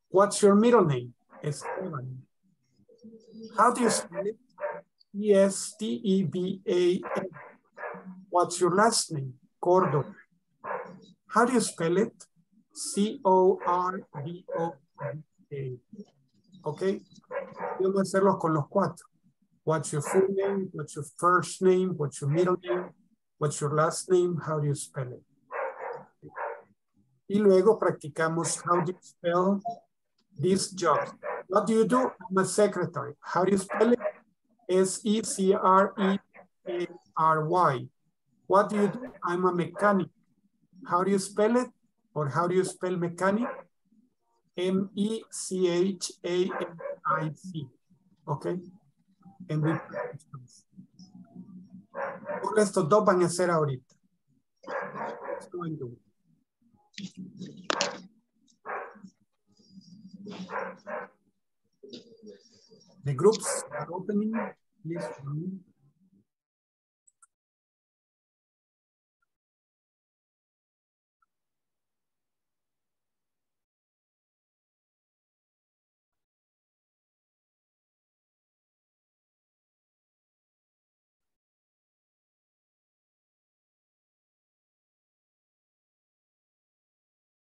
What's your middle name? Esteban. How do you spell it? E S T E B A N. What's your last name? Gordon. How do you spell it? C O R D O N. Ok, vamos a hacerlos con los cuatro. What's your full name? What's your first name? What's your middle name? What's your last name? How do you spell it? Y luego practicamos how do you spell this job. What do you do? I'm a secretary. How do you spell it? S E C R E A R Y. What do you do? I'm a mechanic. How do you spell it? Or how do you spell mechanic? M E C H A N I C. Okay. And we Estos dos van a ser ahorita. The groups are opening. Please.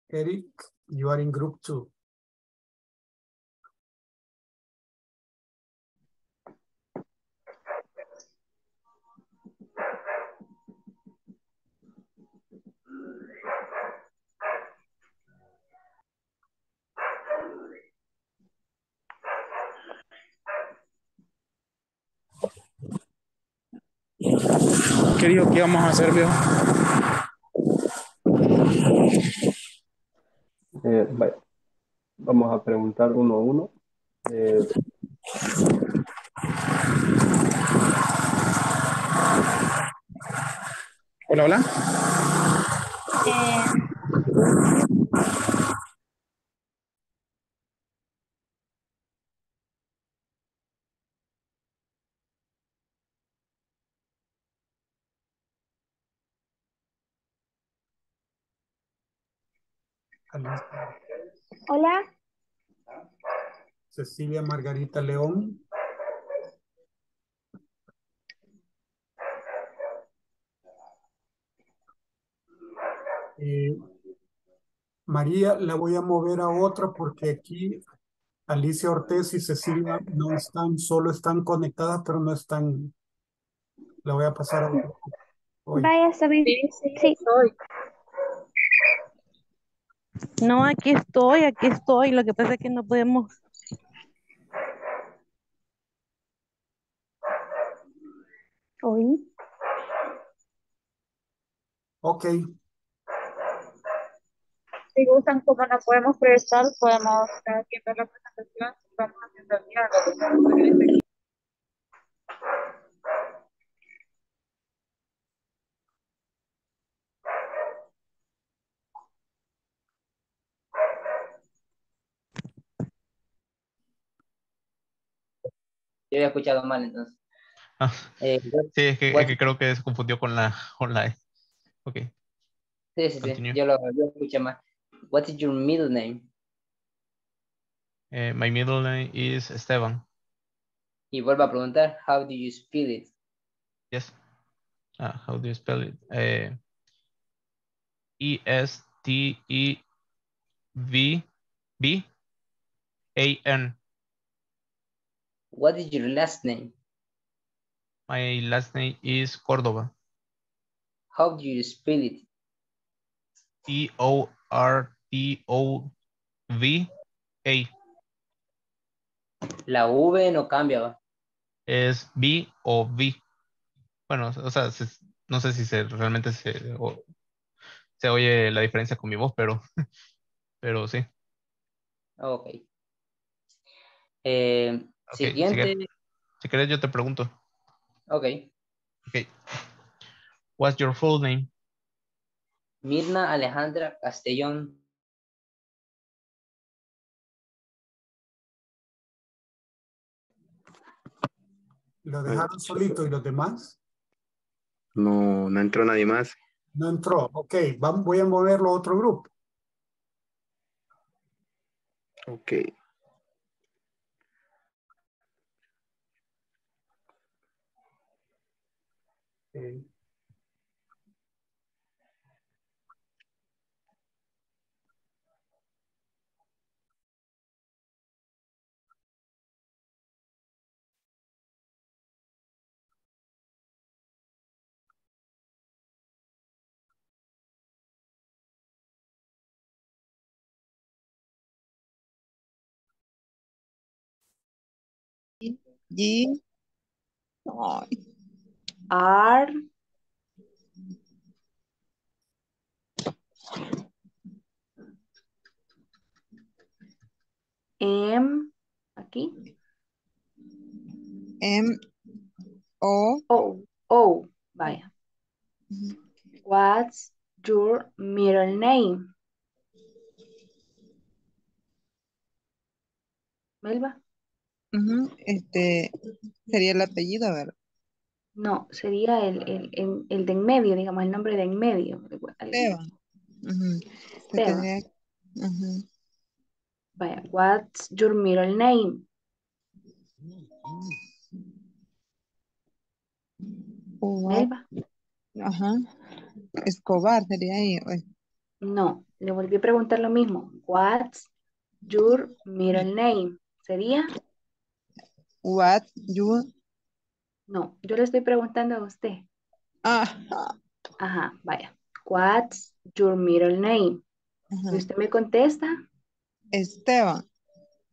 Eric, you are in group two. Querido, ¿qué vamos a hacer, viejo? Eh, vamos a preguntar uno a uno. Eh, hola, hola. Eh. Hola. Cecilia Margarita León. Eh, María, la voy a mover a otra porque aquí Alicia Ortiz y Cecilia no están, solo están conectadas, pero no están. La voy a pasar a otra. Vaya, sabía. Sí, soy. No, aquí estoy, aquí estoy. Lo que pasa es que no podemos. Hoy. Ok. Si gustan, como no podemos proyectar, podemos cada quien ver la presentación. Vamos haciendo el diálogo. Yo había escuchado mal, entonces. Ah, eh, sí, es que, es que creo que se confundió con la online. Ok. Sí, sí, Continue. sí. Yo lo, yo escuché mal. What is your middle name? Eh, my middle name is Esteban. Y vuelvo a preguntar, how do you spell it? Yes. Ah, how do you spell it? Eh, E S T E V B A N. What is your last name? My last name is Cordova. How do you spell it? C O R T O V A. La V no cambia. Es B o V. Bueno, o sea, se, no sé si se, realmente se, o, se oye la diferencia con mi voz, pero, pero sí. Ok. Eh... Okay, Siguiente. Si querés, si querés, yo te pregunto. Okay. Okay. What's your full name? Mirna Alejandra Castellón. ¿Lo dejaron solito y los demás? No, no entró nadie más. No entró. Ok, vamos, voy a moverlo a otro grupo. Ok. G R M aquí M O O O Vaya. What's your middle name? Melba. Uh-huh. Este sería el apellido, ¿verdad? No, sería el, el, el, el de en medio, digamos, el nombre de en medio. Esteban. Uh-huh. Esteban. Uh-huh. Vaya, what's your middle name? What? Ajá. Escobar sería ahí. No, le volví a preguntar lo mismo. What's your middle name? ¿Sería? What you? No, yo le estoy preguntando a usted. Ajá. Ajá, vaya. What's your middle name? Ajá. Y usted me contesta. Esteban.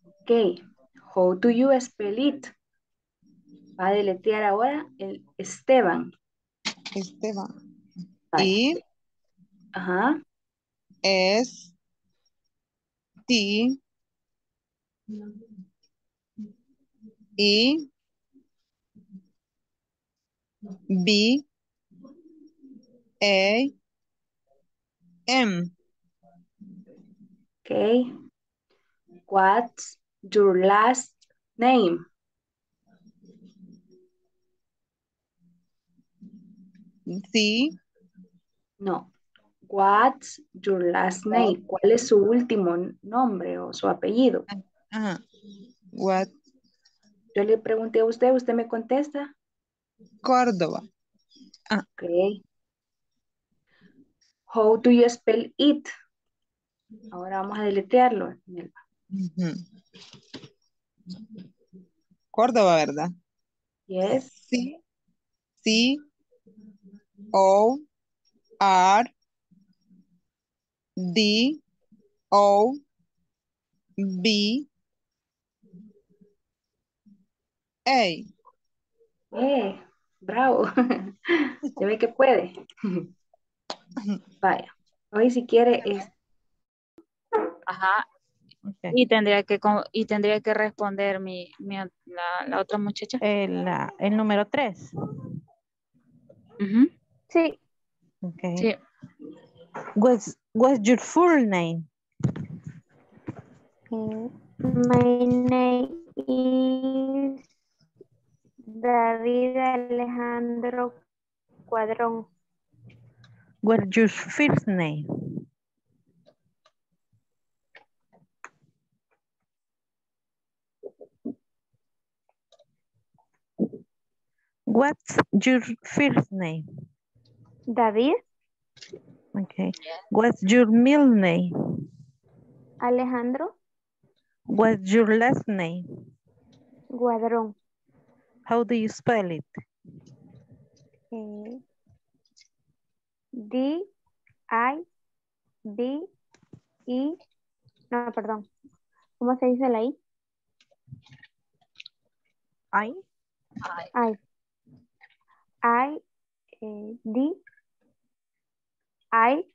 Ok. How do you spell it? Va a deletrear ahora el Esteban. Esteban. Vale. Y. Ajá. Es. T. I. B. A. M. Okay. What's your last name? Sí. No. What's your last name? ¿Cuál es su último nombre o su apellido? Ajá. What? Yo le pregunté a usted, usted me contesta. Córdoba. Ah. Ok. How do you spell it? Ahora vamos a deletrearlo. Uh-huh. Córdoba, ¿verdad? Yes. Sí. Sí. O, R, D, O, B, A. Eh, bravo. Se ve que puede. Vaya. Hoy si quiere es... Ajá. Okay. Y tendría que y tendría que responder mi, mi la, la otra muchacha. El, la, el número tres. Uh-huh. Sí. Okay. Sí. What's, what's your full name? My name is David Alejandro Cuadrón. What's your first name? What's your first name? David. Okay. What's your middle name? Alejandro. What's your last name? Guadrón. How do you spell it? Uh, D, I, D, I. No, perdón. ¿Cómo se dice la I? I. I. I, eh, D, I,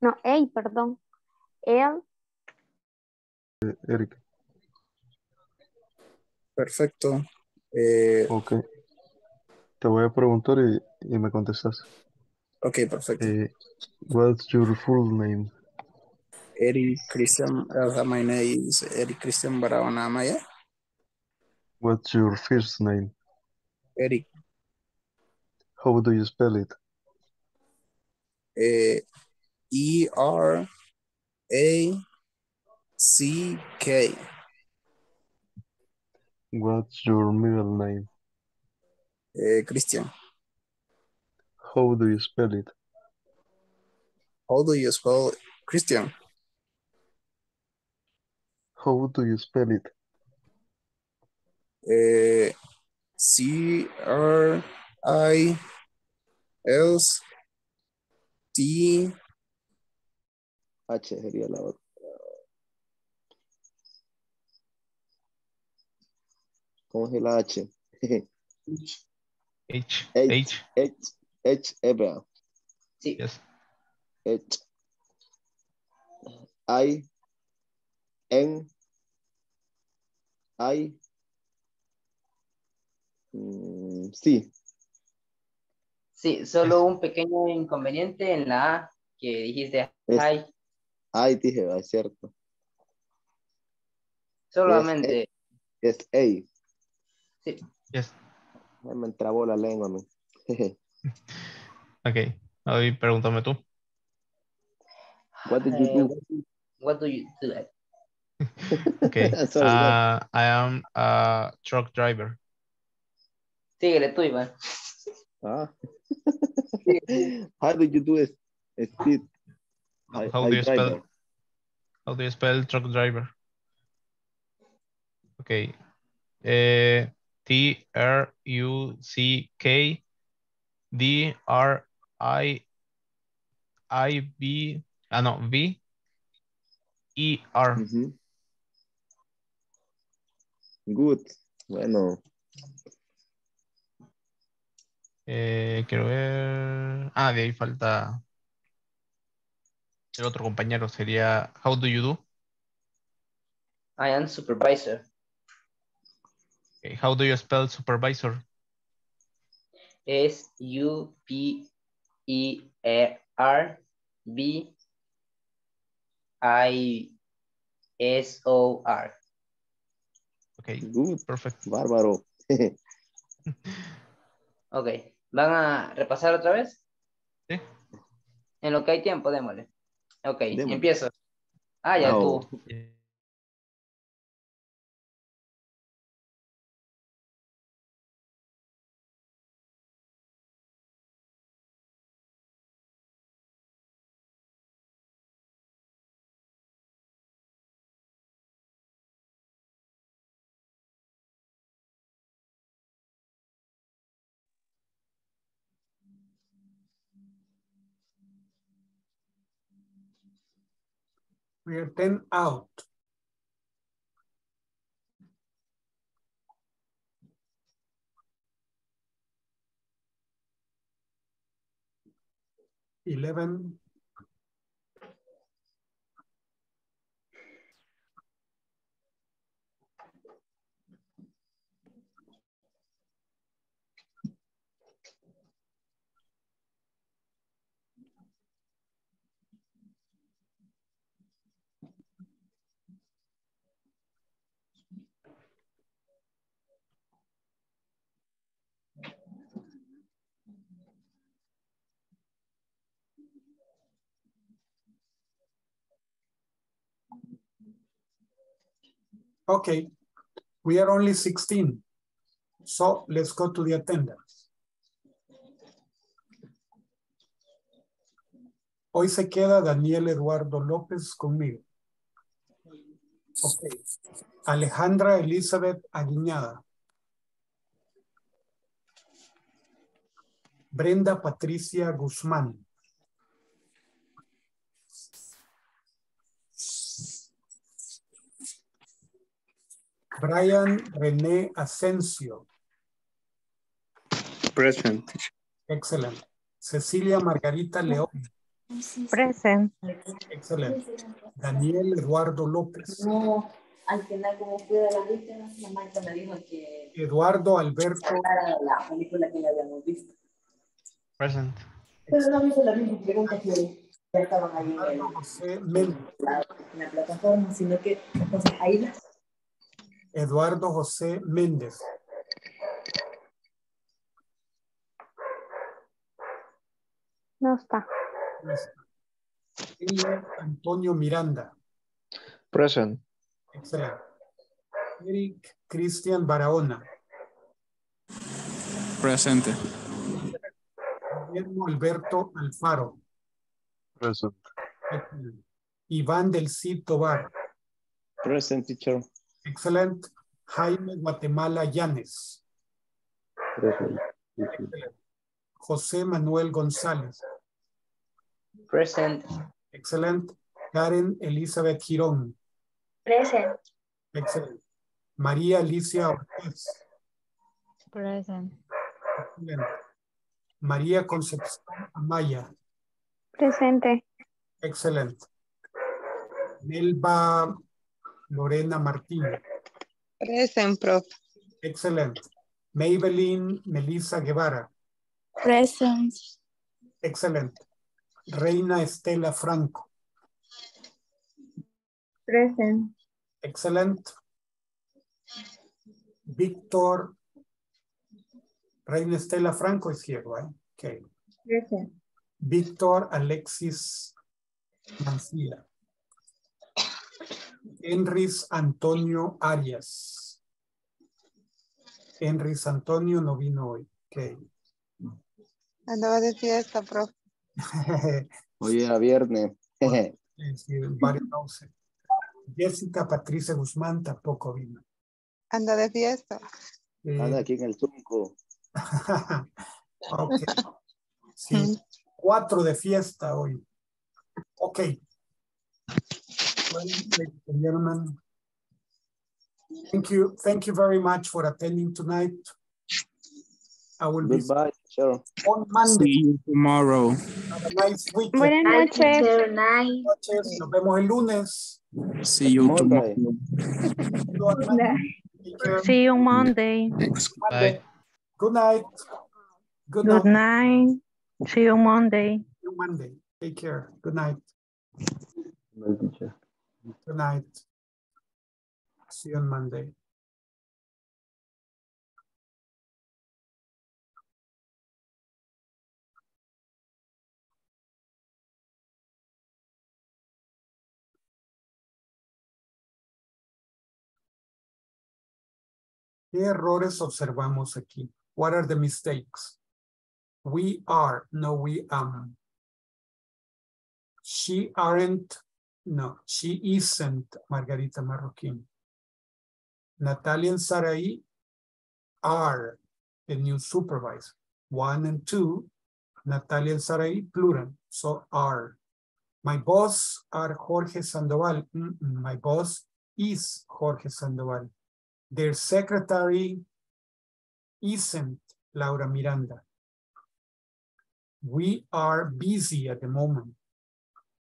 no, A, perdón, L. Eh, Eric. Perfecto. Eh, ok. Te voy a preguntar y, y me contestas. Ok, perfecto. Eh, what's your full name? Eric Christian, uh, my name is Eric Christian Barahona Amaya. What's your first name? Eric. How do you spell it? Uh, E R A C K. What's your middle name? Uh, Christian. How do you spell it? How do you spell it? Christian? How do you spell it? Uh, C R I L T H sería la otra. ¿Cómo es la H? H. H. H. H. H. H. Sí. Yes. H. I. N. I. Mm, sí. Sí, solo un pequeño inconveniente en la A que dijiste hi. Ay, dije, es cierto. Solamente. Es A. Sí. Yes. Me entrabó la lengua. Man. Ok, ahí pregúntame tú. What did you do? Uh, what do you do? Okay, Sorry, uh, I am a truck driver. Síguele tú, Iván. Ah. How do you do it? Speed. How, how do you driver. spell? How do you spell truck driver? Okay. Uh, T R U C K D R I I B. Ah no, V E R. Mm-hmm. Good. Bueno. Eh, quiero ver. Ah, de ahí falta. El otro compañero sería. How do you do? I am supervisor. Okay. How do you spell supervisor? S U P E R B I S O R. Okay. Good. Perfect. Bárbaro. Okay. ¿Van a repasar otra vez? Sí. En lo que hay tiempo, démosle. Ok, démosle. Empiezo. Ah, ya no. tú. Return out. Eleven. Okay, we are only sixteen. So let's go to the attendance. Hoy se queda Daniel Eduardo López conmigo. Okay. Alejandra Elizabeth Aguiñada. Brenda Patricia Guzmán. Brian René Asencio. Present. Excellent. Cecilia Margarita León. Present. Excellent. Daniel Eduardo López. No, al final como fue de la lista, la maestra me dijo que... Eduardo Alberto. La película que ya habíamos visto. Present. Pero no me hizo la misma pregunta que... Ya estaban ahí en, José Méndez. La, en la plataforma, sino que entonces, ahí las... Eduardo José Méndez. No está. No está. Elmer Antonio Miranda. Present. Excelente. Eric Christian Barahona. Presente. Guillermo Alberto Alfaro. Present. Excelente. Iván del Cid Tobar. Present, teacher. Excellent. Jaime Guatemala Yanes. Present. Excellent. Jose Manuel González. Present. Excellent. Karen Elizabeth Girón. Present. Excellent. Maria Alicia Ortiz. Present. Excellent. Maria Concepción Amaya. Presente. Excellent. Melba Lorena Martinez. Present, prof. Excellent. Maybelline Melissa Guevara. Present. Excelente. Reina Estela Franco. Present. Excelente. Victor. Reina Estela Franco is here, right? Okay. Present. Victor Alexis Mancia. Henrys Antonio Arias. Henrys Antonio no vino hoy. Okay. Andaba de fiesta, profe. Hoy era viernes. Jessica Patricia Guzmán tampoco vino. Anda de fiesta. Eh, Anda aquí en el Tunco. Okay. Sí. Cuatro de fiesta hoy. Ok. Well, ladies and gentlemen, thank you. Thank you very much for attending tonight. I will Goodbye, be on Monday. See you tomorrow. Have a nice weekend. Buenas noches. Buenas noches. Nos vemos el lunes. See you tomorrow. See you Monday. Bye. Good night. Good night. Good night. See you Monday. See you Monday. Take care. Good night. Good night. See you on Monday. ¿Qué errores observamos aquí? What are the mistakes? We are, no we am. She aren't, no, she isn't, Margarita Marroquín. Natalia and Sarai are the new supervisor. One and two, Natalia and Sarai, plural, so are. My boss are Jorge Sandoval. Mm-mm, my boss is Jorge Sandoval. Their secretary isn't Laura Miranda. We are busy at the moment.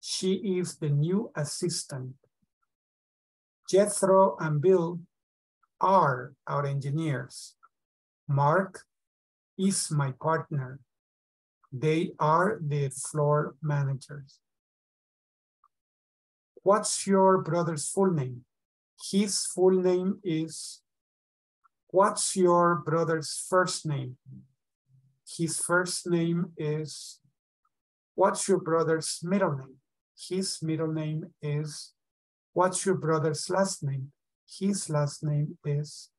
She is the new assistant. Jethro and Bill are our engineers. Mark is my partner. They are the floor managers. What's your brother's full name? His full name is, what's your brother's first name? His first name is, what's your brother's middle name? His middle name is, what's your brother's last name? His last name is.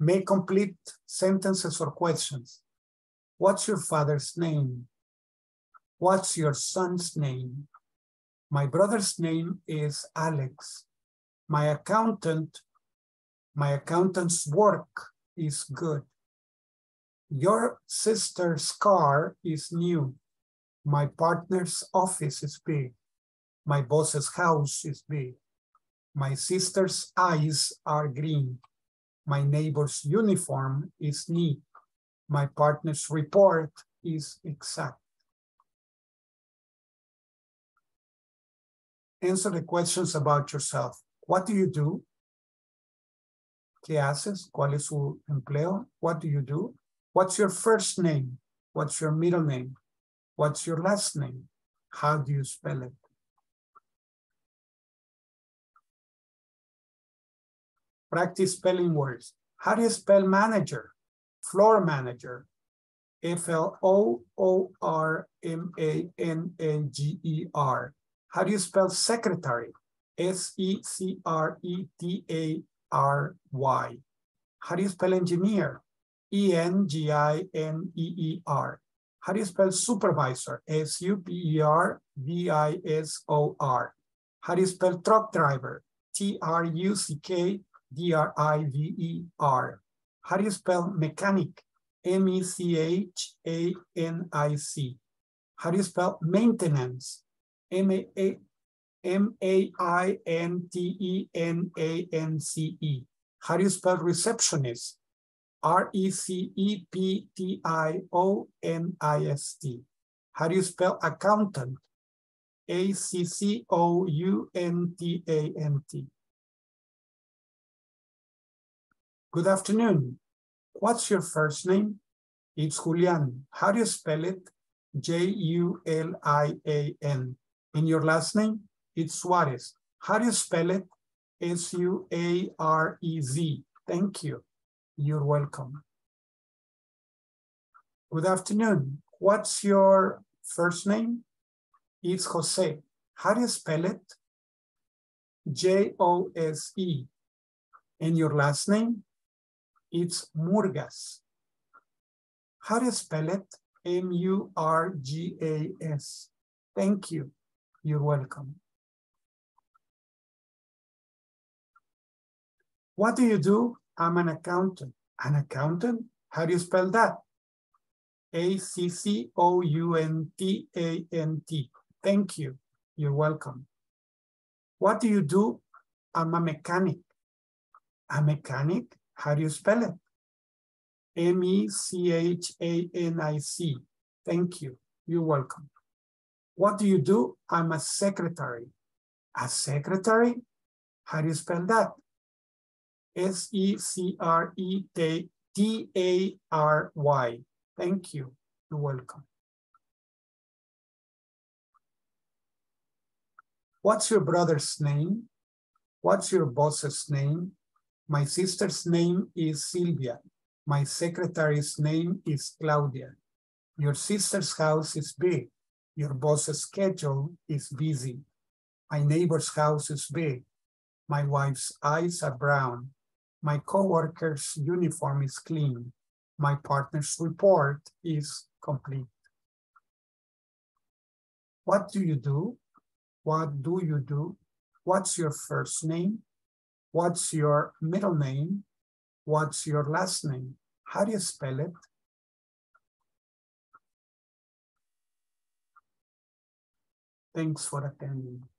Make complete sentences or questions. What's your father's name? What's your son's name? My brother's name is Alex. My accountant, my accountant's work is good. Your sister's car is new. My partner's office is big. My boss's house is big. My sister's eyes are green. My neighbor's uniform is neat. My partner's report is exact. Answer the questions about yourself. What do you do? ¿Qué haces? ¿Cuál es su empleo? What do you do? What's your first name? What's your middle name? What's your last name? How do you spell it? Practice spelling words. How do you spell manager? Floor manager. F L O O R M A N A G E R. How do you spell secretary? S E C R E T A R Y. How do you spell engineer? E N G I N E E R. How do you spell supervisor? S U P E R V I S O R. How do you spell truck driver? T R U C K D R I V E R. How do you spell mechanic? M E C H A N I C. How do you spell maintenance? M A I N T E N A N C E. How do you spell receptionist? R E C E P T I O N I S T. How do you spell accountant? A C C O U N T A N T. Good afternoon. What's your first name? It's Julian. How do you spell it? J U L I A N. And your last name? It's Suarez. How do you spell it? S U A R E Z. Thank you. You're welcome. Good afternoon. What's your first name? It's Jose. How do you spell it? J O S E. And your last name? It's Murgas. How do you spell it? M U R G A S. Thank you. You're welcome. What do you do? I'm an accountant. An accountant? How do you spell that? A C C O U N T A N T. Thank you. You're welcome. What do you do? I'm a mechanic. A mechanic? How do you spell it? M E C H A N I C. Thank you. You're welcome. What do you do? I'm a secretary. A secretary? How do you spell that? S E C R E T A R Y. Thank you. You're welcome. What's your brother's name? What's your boss's name? My sister's name is Sylvia. My secretary's name is Claudia. Your sister's house is big. Your boss's schedule is busy. My neighbor's house is big. My wife's eyes are brown. My coworker's uniform is clean. My partner's report is complete. What do you do? What do you do? What's your first name? What's your middle name? What's your last name? How do you spell it? Thanks for attending.